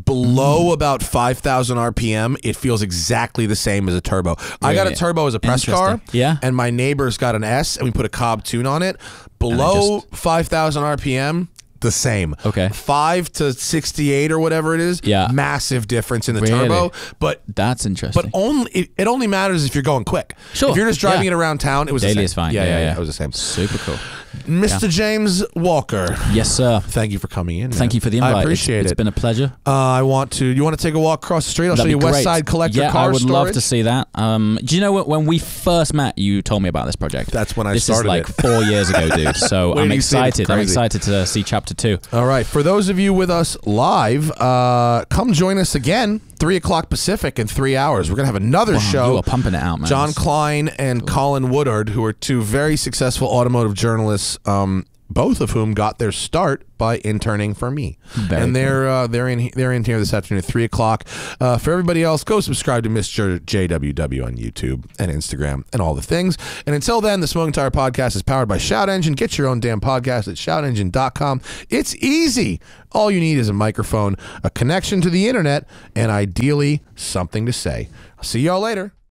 below about 5,000 RPM, it feels exactly the same as a turbo. Really? I got a turbo as a press car, and my neighbor's got an S, and we put a Cobb tune on it. Below 5,000 RPM... the same. Okay. 5 to 68 or whatever it is. Yeah. Massive difference in the turbo. But that's interesting. But only it only matters if you're going quick. Sure. If you're just driving it around town, it was the same. Daily is fine. Yeah. It was the same. Super cool. Mr. James Walker. Yes, sir. Thank you for coming in. Man. Thank you for the invite. I appreciate it. It's been a pleasure. You want to take a walk across the street? I'll show you West Side Collector Car Storage. I would love to see that. Do you know what? When we first met, you told me about this project. That's when I started. This is like 4 years ago, dude. So I'm excited. I'm excited to see chapter 2. All right. For those of you with us live, come join us again, 3 o'clock Pacific in 3 hours. We're going to have another show. You are pumping it out, man. John Klein and Colin Woodard, who are two very successful automotive journalists, both of whom got their start by interning for me. They're in here this afternoon at 3 o'clock. For everybody else, go subscribe to Mr. JWW on YouTube and Instagram and all the things. And until then, the Smoking Tire Podcast is powered by Shout Engine. Get your own damn podcast at shoutengine.com. It's easy. All you need is a microphone, a connection to the internet, and ideally something to say. I'll see y'all later.